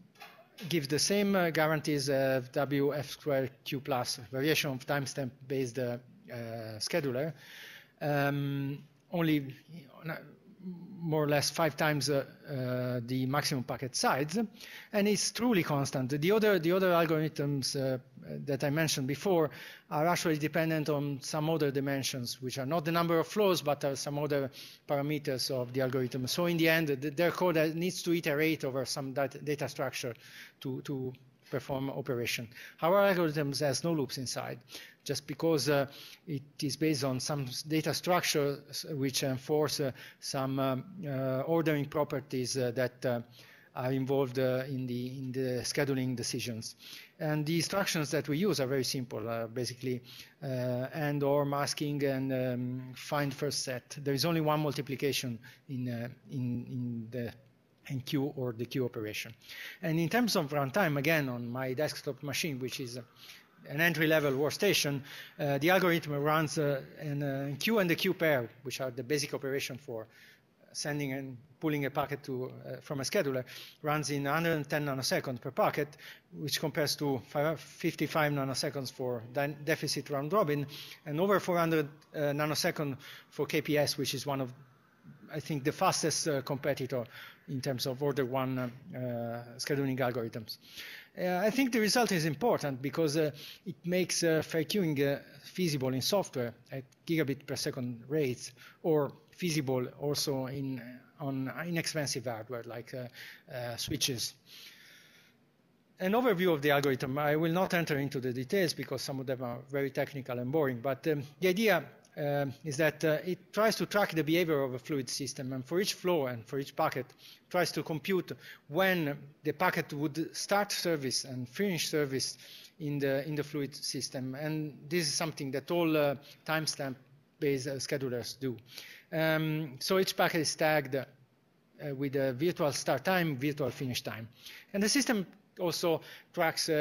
gives the same uh, guarantees of W F squared Q plus, variation of timestamp based uh, uh, scheduler, um, only more or less five times uh, uh, the maximum packet size, and it's truly constant. The other, the other algorithms uh, that I mentioned before are actually dependent on some other dimensions, which are not the number of flows, but are some other parameters of the algorithm. So in the end, their code needs to iterate over some data structure to, to perform operation. Our algorithms has no loops inside, just because uh, it is based on some data structure which enforce uh, some um, uh, ordering properties uh, that uh, are involved uh, in the in the scheduling decisions. And the instructions that we use are very simple, uh, basically uh, and or masking and um, find first set. There is only one multiplication in uh, in in the in Q or the Q operation. And in terms of runtime, again on my desktop machine, which is uh, an entry-level workstation, uh, the algorithm runs uh, in, uh, in Q and the Q pair, which are the basic operation for sending and pulling a packet to, uh, from a scheduler, runs in one hundred ten nanoseconds per packet, which compares to fifty-five nanoseconds for deficit round-robin, and over four hundred uh, nanoseconds for K P S, which is one of, I think, the fastest uh, competitor in terms of order one uh, uh, scheduling algorithms. Uh, I think the result is important because uh, it makes uh, fair queuing uh, feasible in software at gigabit per second rates, or feasible also in on inexpensive hardware like uh, uh, switches. An overview of the algorithm. I will not enter into the details because some of them are very technical and boring, but um, the idea Uh, is that uh, it tries to track the behavior of a fluid system, and for each flow and for each packet tries to compute when the packet would start service and finish service in the in the fluid system. And this is something that all uh, timestamp based uh, schedulers do. Um, so each packet is tagged uh, with a virtual start time, virtual finish time, and the system also tracks uh,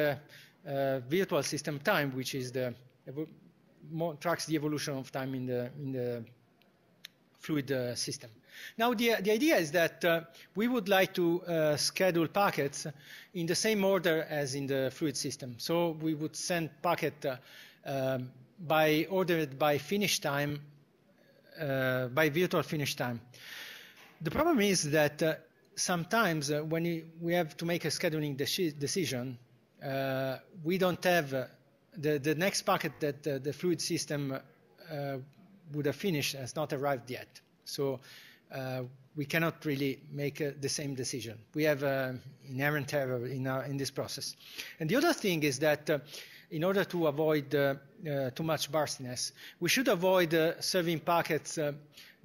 uh, virtual system time, which is the More tracks the evolution of time in the in the fluid uh, system. Now the the idea is that uh, we would like to uh, schedule packets in the same order as in the fluid system. So we would send packet uh, um, by ordered by finish time, uh, by virtual finish time. The problem is that uh, sometimes uh, when we, we have to make a scheduling de decision, uh, we don't have uh, The, the next packet that uh, the fluid system uh, would have finished has not arrived yet. So uh, we cannot really make uh, the same decision. We have uh, inherent error in, our, in this process. And the other thing is that uh, in order to avoid uh, uh, too much burstiness, we should avoid uh, serving packets uh,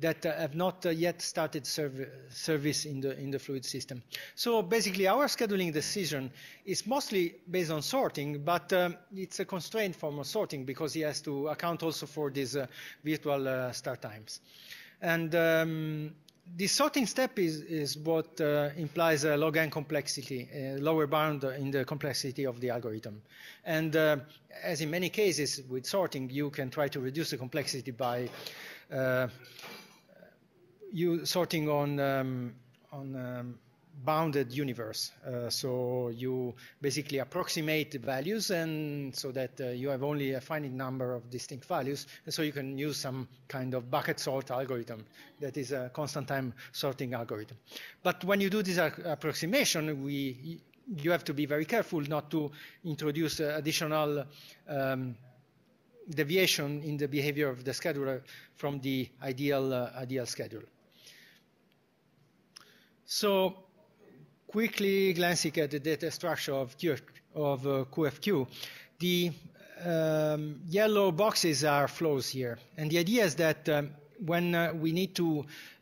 that uh, have not uh, yet started serv service in the in the fluid system. So basically, our scheduling decision is mostly based on sorting, but um, it's a constrained form of sorting because it has to account also for these uh, virtual uh, start times. And um, the sorting step is, is what uh, implies a log n complexity, a lower bound in the complexity of the algorithm. And uh, as in many cases with sorting, you can try to reduce the complexity by uh, you sorting on um, on um, bounded universe. Uh, so you basically approximate the values, and so that uh, you have only a finite number of distinct values, and so you can use some kind of bucket sort algorithm that is a constant time sorting algorithm. But when you do this approximation, we you have to be very careful not to introduce uh, additional um, deviation in the behavior of the scheduler from the ideal uh, ideal schedule. So quickly glancing at the data structure of Q, of uh, Q F Q, the um, yellow boxes are flows here, and the idea is that um, when uh, we need to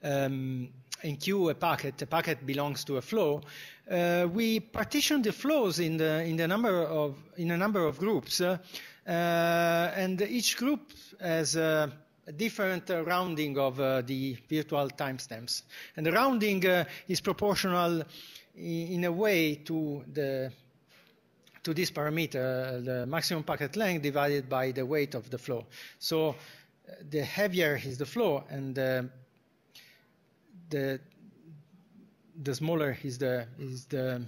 um, enqueue a packet, a packet belongs to a flow. Uh, we partition the flows in the in the number of in a number of groups, uh, uh, and each group has Uh, a different uh, rounding of uh, the virtual timestamps. And the rounding uh, is proportional in, in a way to the to this parameter, the maximum packet length divided by the weight of the flow. So uh, the heavier is the flow, and uh, the the smaller is the is the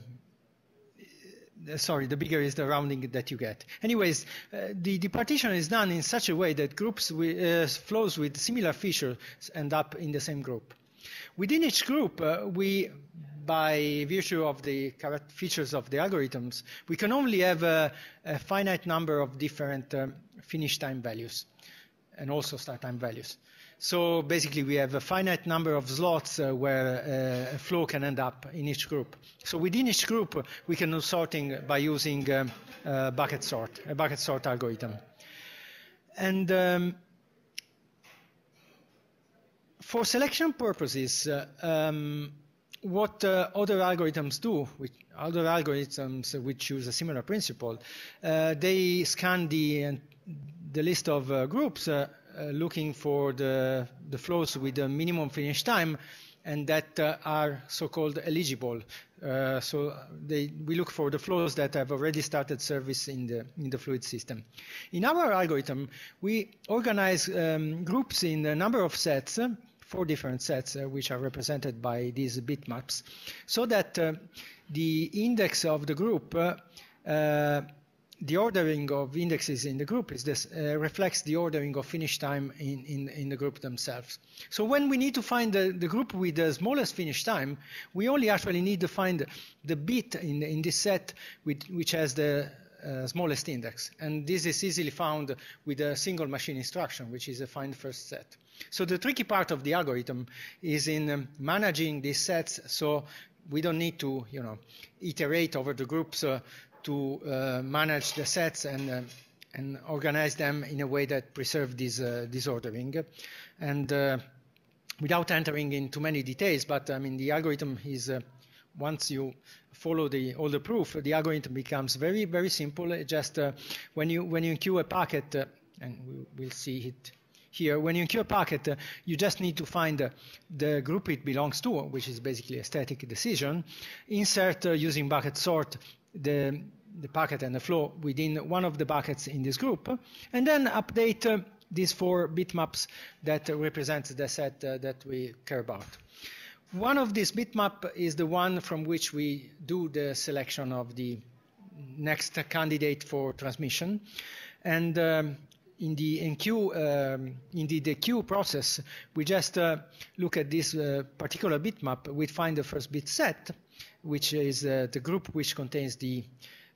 sorry, the bigger is the rounding that you get. Anyways, uh, the, the partition is done in such a way that groups with, uh, flows with similar features end up in the same group. Within each group, uh, we, by virtue of the correct features of the algorithms, we can only have a, a finite number of different um, finish time values and also start time values. So basically we have a finite number of slots uh, where uh, a flow can end up in each group. So within each group we can do sorting by using um, uh, bucket sort, a bucket sort algorithm. And um, for selection purposes, uh, um, what uh, other algorithms do, which other algorithms which use a similar principle, uh, they scan the, the list of uh, groups uh, Uh, looking for the, the flows with the minimum finish time and that uh, are so-called eligible. Uh, so they, we look for the flows that have already started service in the, in the fluid system. In our algorithm, we organize um, groups in a number of sets, uh, four different sets, uh, which are represented by these bit maps, so that uh, the index of the group uh, uh, the ordering of indexes in the group is this, uh, reflects the ordering of finish time in, in, in the group themselves. So when we need to find the, the group with the smallest finish time, we only actually need to find the bit in, in this set with, which has the uh, smallest index. And this is easily found with a single machine instruction, which is a find first set. So the tricky part of the algorithm is in um, managing these sets, so we don't need to, you know, iterate over the groups uh, to uh, manage the sets and, uh, and organize them in a way that preserve this, uh, this ordering. And uh, without entering into many details, but I mean, the algorithm is, uh, once you follow the, all the proof, the algorithm becomes very, very simple. It just uh, when, you, when you queue a packet, uh, and we'll see it here, when you queue a packet, uh, you just need to find uh, the group it belongs to, which is basically a static decision, insert uh, using bucket sort, The, the packet and the flow within one of the buckets in this group, and then update uh, these four bitmaps that uh, represent the set uh, that we care about. One of these bitmap is the one from which we do the selection of the next candidate for transmission, and um, in the N Q, um, in the, the queue process, we just uh, look at this uh, particular bitmap. We find the first bit set, which is uh, the group which contains the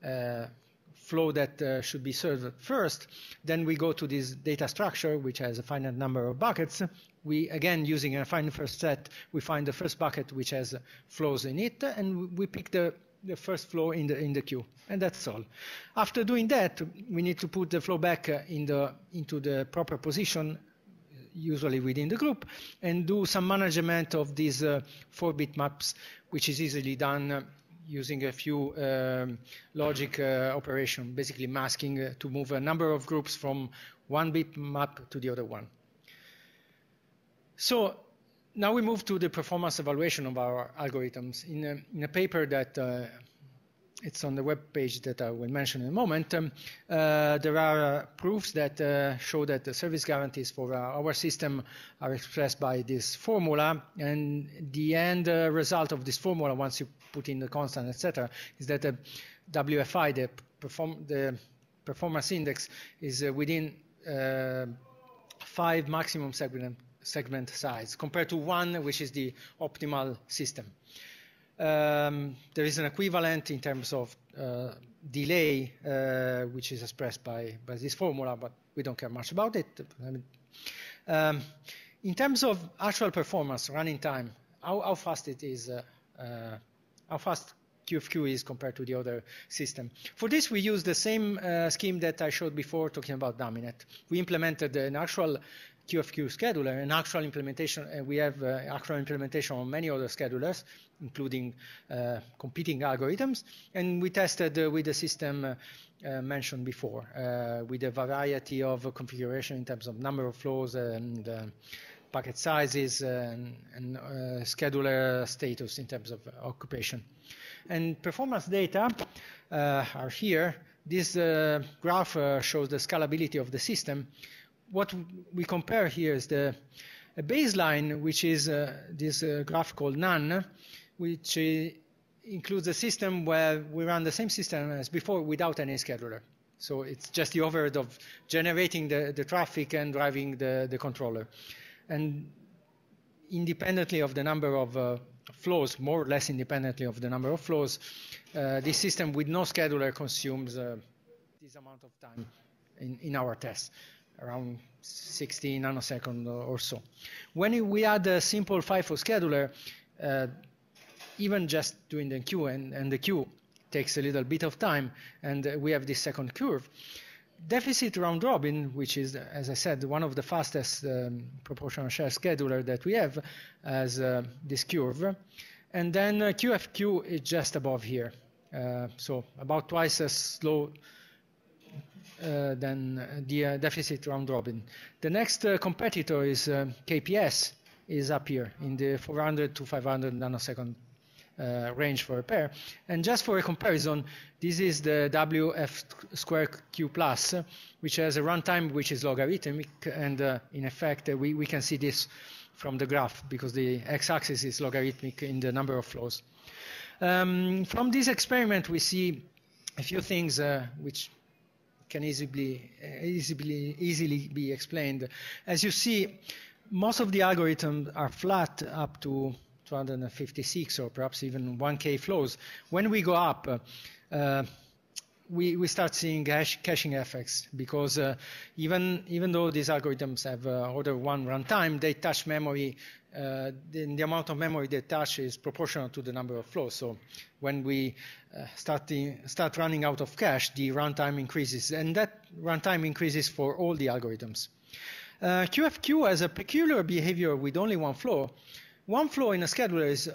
uh, flow that uh, should be served first. Then we go to this data structure, which has a finite number of buckets. We, again, using a find first set, we find the first bucket which has flows in it, and we pick the, the first flow in the, in the queue, and that's all. After doing that, we need to put the flow back in the, into the proper position, usually within the group, and do some management of these uh, four-bit maps, which is easily done uh, using a few um, logic uh, operation, basically masking uh, to move a number of groups from one bit map to the other one. So now we move to the performance evaluation of our algorithms. In a, in a paper that uh, it's on the web page that I will mention in a moment. Um, uh, there are uh, proofs that uh, show that the service guarantees for our, our system are expressed by this formula, and the end uh, result of this formula, once you put in the constant, et cetera, is that the W F I, the, perform the performance index, is uh, within uh, five maximum segment, segment size compared to one, which is the optimal system. Um, there is an equivalent in terms of uh, delay, uh, which is expressed by, by this formula, but we don't care much about it. I mean, um, in terms of actual performance, running time, how, how fast it is, uh, uh, how fast Q F Q is compared to the other system. For this, we use the same uh, scheme that I showed before talking about dummynet. We implemented an actual Q F Q scheduler, an actual implementation, and we have uh, actual implementation on many other schedulers, including uh, competing algorithms, and we tested uh, with the system uh, uh, mentioned before, uh, with a variety of uh, configuration in terms of number of flows and uh, packet sizes and, and uh, scheduler status in terms of occupation. And performance data uh, are here. This uh, graph uh, shows the scalability of the system. What we compare here is the a baseline, which is uh, this uh, graph called none, which uh, includes a system where we run the same system as before without any scheduler. So it's just the overhead of generating the, the traffic and driving the, the controller. And independently of the number of uh, flows, more or less independently of the number of flows, uh, this system with no scheduler consumes uh, this amount of time in, in our tests, around sixteen nanoseconds or so. When we add a simple FIFO scheduler, uh, even just doing the queue and, and the queue takes a little bit of time, and we have this second curve. Deficit round robin, which is, as I said, one of the fastest um, proportional share scheduler that we have, as uh, this curve. And then uh, Q F Q is just above here, uh, so about twice as slow uh, than the uh, deficit round robin. The next uh, competitor is uh, K P S, is up here in the four hundred to five hundred nanosecond Uh, range for a pair. And just for a comparison, this is the W F squared Q plus, which has a runtime which is logarithmic, and uh, in effect uh, we, we can see this from the graph because the x-axis is logarithmic in the number of flows. Um, from this experiment we see a few things uh, which can easily, easily, easily be explained. As you see, most of the algorithms are flat up to two hundred fifty-six or perhaps even one K flows. When we go up, uh, uh, we, we start seeing cache, caching effects, because uh, even, even though these algorithms have uh, order one runtime, they touch memory. Uh, the, the amount of memory they touch is proportional to the number of flows. So when we uh, start, the, start running out of cache, the runtime increases, and that runtime increases for all the algorithms. Uh, Q F Q has a peculiar behavior with only one flow. One flow in a scheduler is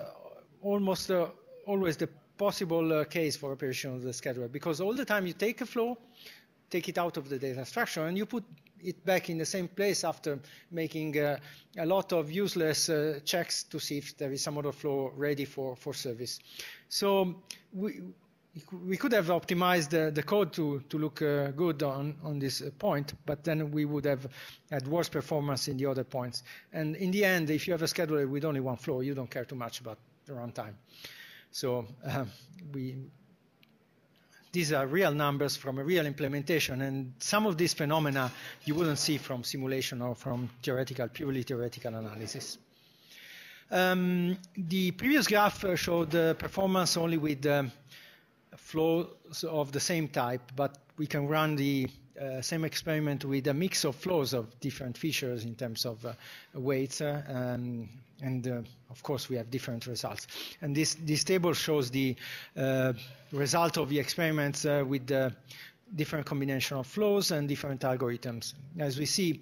almost uh, always the possible uh, case for operation of the scheduler, because all the time you take a flow, take it out of the data structure, and you put it back in the same place after making uh, a lot of useless uh, checks to see if there is some other flow ready for, for service. So we, we could have optimized the, the code to, to look uh, good on, on this point, but then we would have had worse performance in the other points. And in the end, if you have a scheduler with only one flow, you don't care too much about the runtime. So uh, we, these are real numbers from a real implementation, and some of these phenomena you wouldn't see from simulation or from theoretical, purely theoretical analysis. Um, the previous graph showed the performance only with um, flows of the same type, but we can run the uh, same experiment with a mix of flows of different features in terms of uh, weights, uh, um, and uh, of course we have different results. And this, this table shows the uh, result of the experiments uh, with the different combination of flows and different algorithms. As we see,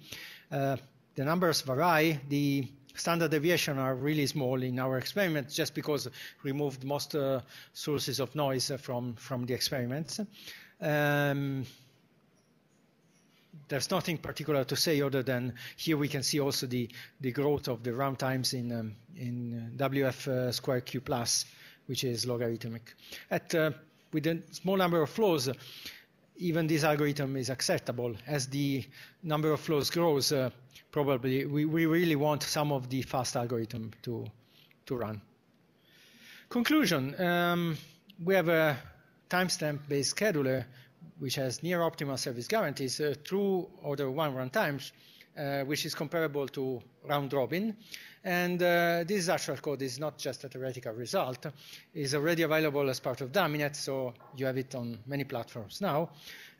uh, the numbers vary. The standard deviation are really small in our experiments, just because we removed most uh, sources of noise from, from the experiments. Um, there's nothing particular to say other than here we can see also the, the growth of the runtimes in, um, in W F squared Q plus, which is logarithmic. At, uh, with a small number of flows, even this algorithm is acceptable. As the number of flows grows, uh, probably we, we really want some of the fast algorithm to, to run. Conclusion, um, we have a timestamp-based scheduler which has near optimal service guarantees, uh, true order one runtimes, uh, which is comparable to round robin. And uh, this actual code is not just a theoretical result. It's already available as part of dummynet, so you have it on many platforms now.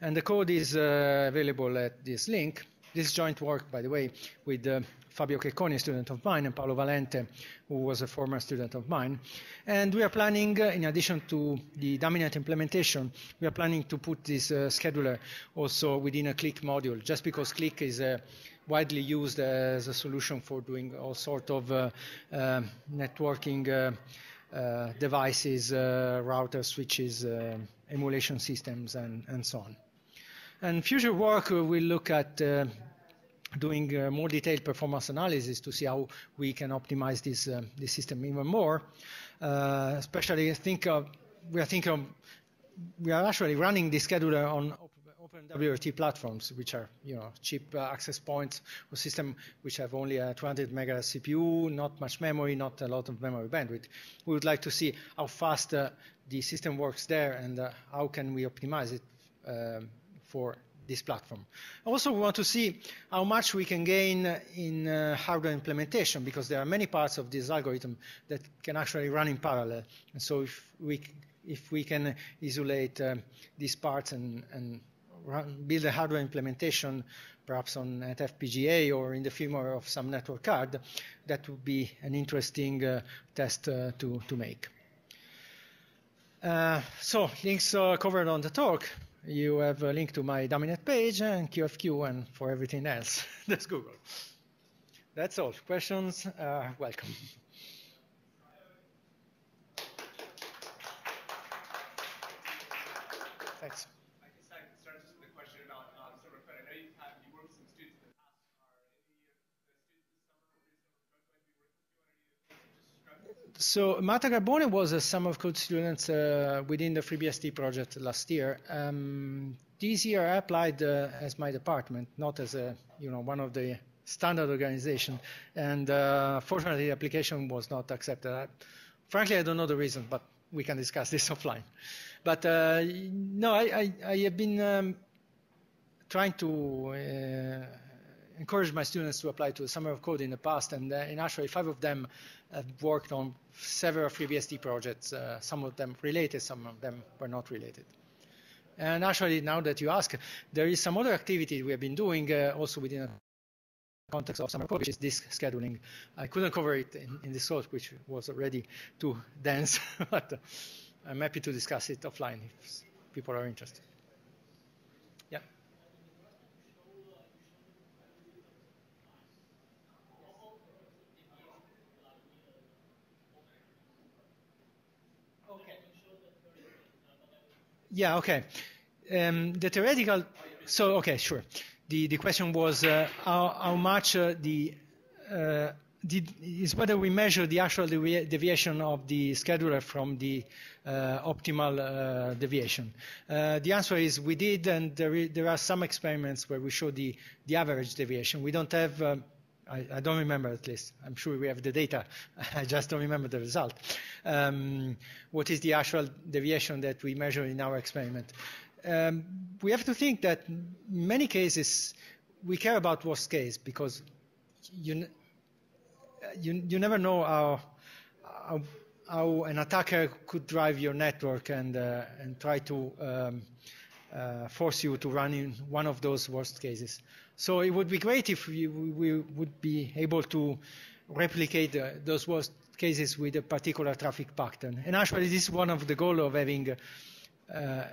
And the code is uh, available at this link. This joint work, by the way, with uh, Fabio Checconi, a student of mine, and Paolo Valente, who was a former student of mine. And we are planning, uh, in addition to the dummynet implementation, we are planning to put this uh, scheduler also within a Click module, just because Click is uh, widely used as a solution for doing all sorts of uh, uh, networking uh, uh, devices, uh, routers, switches, uh, emulation systems, and, and so on. And future work uh, will look at uh, doing uh, more detailed performance analysis to see how we can optimize this, uh, this system even more. Uh, especially, think of, we are thinking of, we are actually running this scheduler on OpenWRT platforms, which are, you know, cheap uh, access points or system which have only a two hundred megahertz C P U, not much memory, not a lot of memory bandwidth. We would like to see how fast uh, the system works there, and uh, how can we optimize it uh, for this platform. Also, we want to see how much we can gain in uh, hardware implementation, because there are many parts of this algorithm that can actually run in parallel. And so if we, if we can isolate uh, these parts and, and run, build a hardware implementation, perhaps on at F P G A or in the firmware of some network card, that would be an interesting uh, test uh, to, to make. Uh, so, links uh, covered on the talk. You have a link to my dummynet page and Q F Q, and for everything else, that's Google. That's all. Questions? Uh, welcome. Thanks. I guess I can start just with a question about um, server code. I know you've had, you worked with some students in the past. Are any of the students this summer going to be working with you, or any of the things you just described? So Marta Carbone was a summer of code student uh, within the FreeBSD project last year. Um, this year I applied uh, as my department, not as a, you know, one of the standard organizations, and uh, fortunately the application was not accepted. I, frankly, I don't know the reason, but we can discuss this offline. But uh, no, I, I, I have been um, trying to uh, encourage my students to apply to the Summer of Code in the past, and, uh, and actually five of them have worked on several FreeBSD projects, uh, some of them related, some of them were not related. And actually, now that you ask, there is some other activity we have been doing uh, also within a context of Summer Code, which is disk scheduling. I couldn't cover it in, in this talk, which was already too dense, but uh, I'm happy to discuss it offline if people are interested. Yeah. Okay. Yeah. Okay. Um, the theoretical. So okay, sure. The the question was uh, how how much uh, the uh, Did, is whether we measure the actual devi deviation of the scheduler from the uh, optimal uh, deviation. Uh, the answer is we did, and there, there are some experiments where we show the, the average deviation. We don't have, um, I, I don't remember at least, I'm sure we have the data, I just don't remember the result. Um, what is the actual deviation that we measure in our experiment? Um, we have to think that in many cases we care about worst case, because you You, you never know how, how, how an attacker could drive your network and, uh, and try to um, uh, force you to run in one of those worst cases. So it would be great if we, we would be able to replicate uh, those worst cases with a particular traffic pattern. And actually, this is one of the goals of having uh,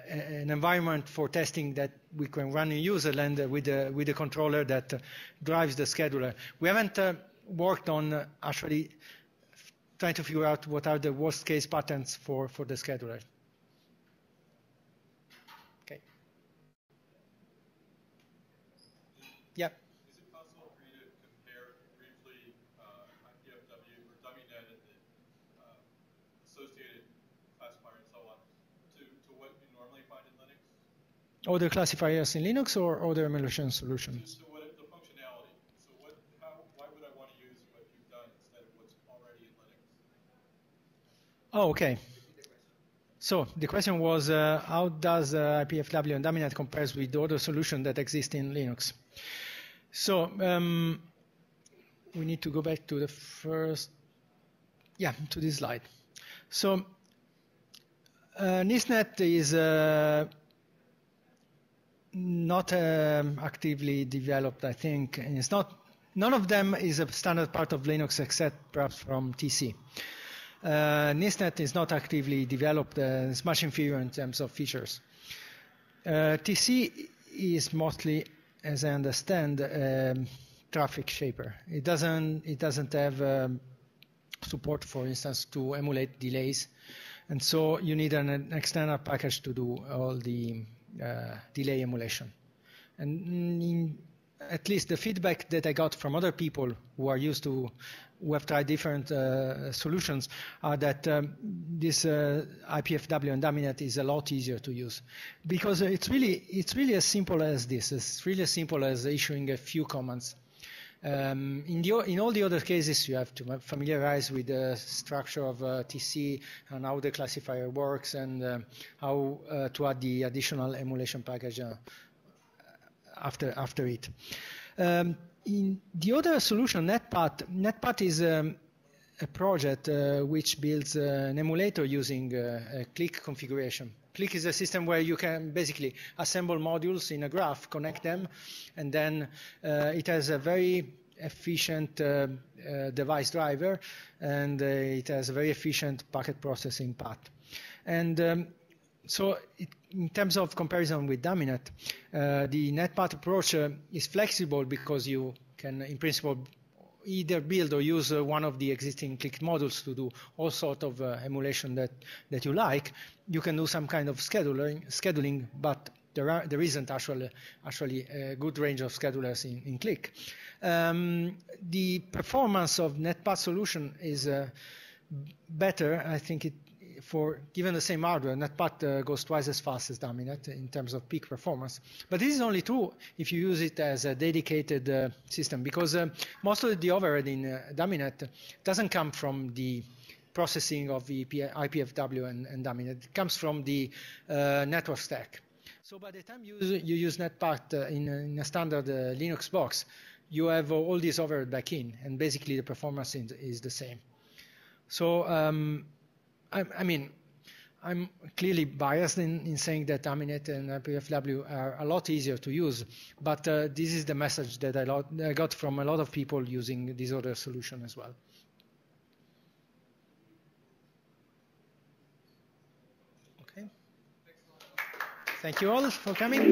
an environment for testing that we can run in userland with a, with a controller that uh, drives the scheduler. We haven't uh, worked on uh, actually trying to figure out what are the worst case patterns for, for the scheduler. Okay. Yeah. Is it possible for you to compare briefly uh, I P F W or dummynet and the uh, associated classifier and so on to, to what you normally find in Linux? Other classifiers in Linux or other emulation solutions? So, so Oh, okay. So the question was, uh, how does uh, I P F W and dummynet compares with the other solutions that exist in Linux? So um, we need to go back to the first, yeah, to this slide. So uh, NISTNet is uh, not um, actively developed, I think, and it's not. None of them is a standard part of Linux except perhaps from T C. Uh, NISTNet is not actively developed, uh, it's much inferior in terms of features. Uh, T C is mostly, as I understand, um, traffic shaper. It doesn't, it doesn't have um, support, for instance, to emulate delays, and so you need an, an external package to do all the uh, delay emulation. And in, at least the feedback that I got from other people who are used to, who have tried different uh, solutions, are that um, this uh, I P F W and dummynet is a lot easier to use, because it's really it's really as simple as this. It's really as simple as issuing a few commands. Um, in, the, in all the other cases, you have to familiarize with the structure of uh, T C and how the classifier works, and uh, how uh, to add the additional emulation package uh, after after it. Um, in the other solution, NetPath, NetPath is um, a project uh, which builds uh, an emulator using uh, a Click configuration. Click is a system where you can basically assemble modules in a graph, connect them, and then uh, it has a very efficient uh, uh, device driver, and uh, it has a very efficient packet processing path. And um, so it, in terms of comparison with dummynet, uh, the NetPath approach uh, is flexible, because you can, in principle, either build or use uh, one of the existing Click modules to do all sort of uh, emulation that that you like. You can do some kind of scheduling, scheduling, but there are there isn't actually actually a good range of schedulers in, in Click. Um, the performance of NetPath solution is uh, better, I think. It for given the same hardware, NetPath uh, goes twice as fast as dummynet in terms of peak performance. But this is only true if you use it as a dedicated uh, system, because uh, most of the overhead in uh, dummynet doesn't come from the processing of the I P F W and, and dummynet. It comes from the uh, network stack. So by the time you use, you use NetPath uh, in, in a standard uh, Linux box, you have all this overhead back in, and basically the performance is the same. So um, I mean, I'm clearly biased in, in saying that dummynet and I P F W are a lot easier to use, but uh, this is the message that I, lot, I got from a lot of people using this other solution as well. Okay. Thank you all for coming.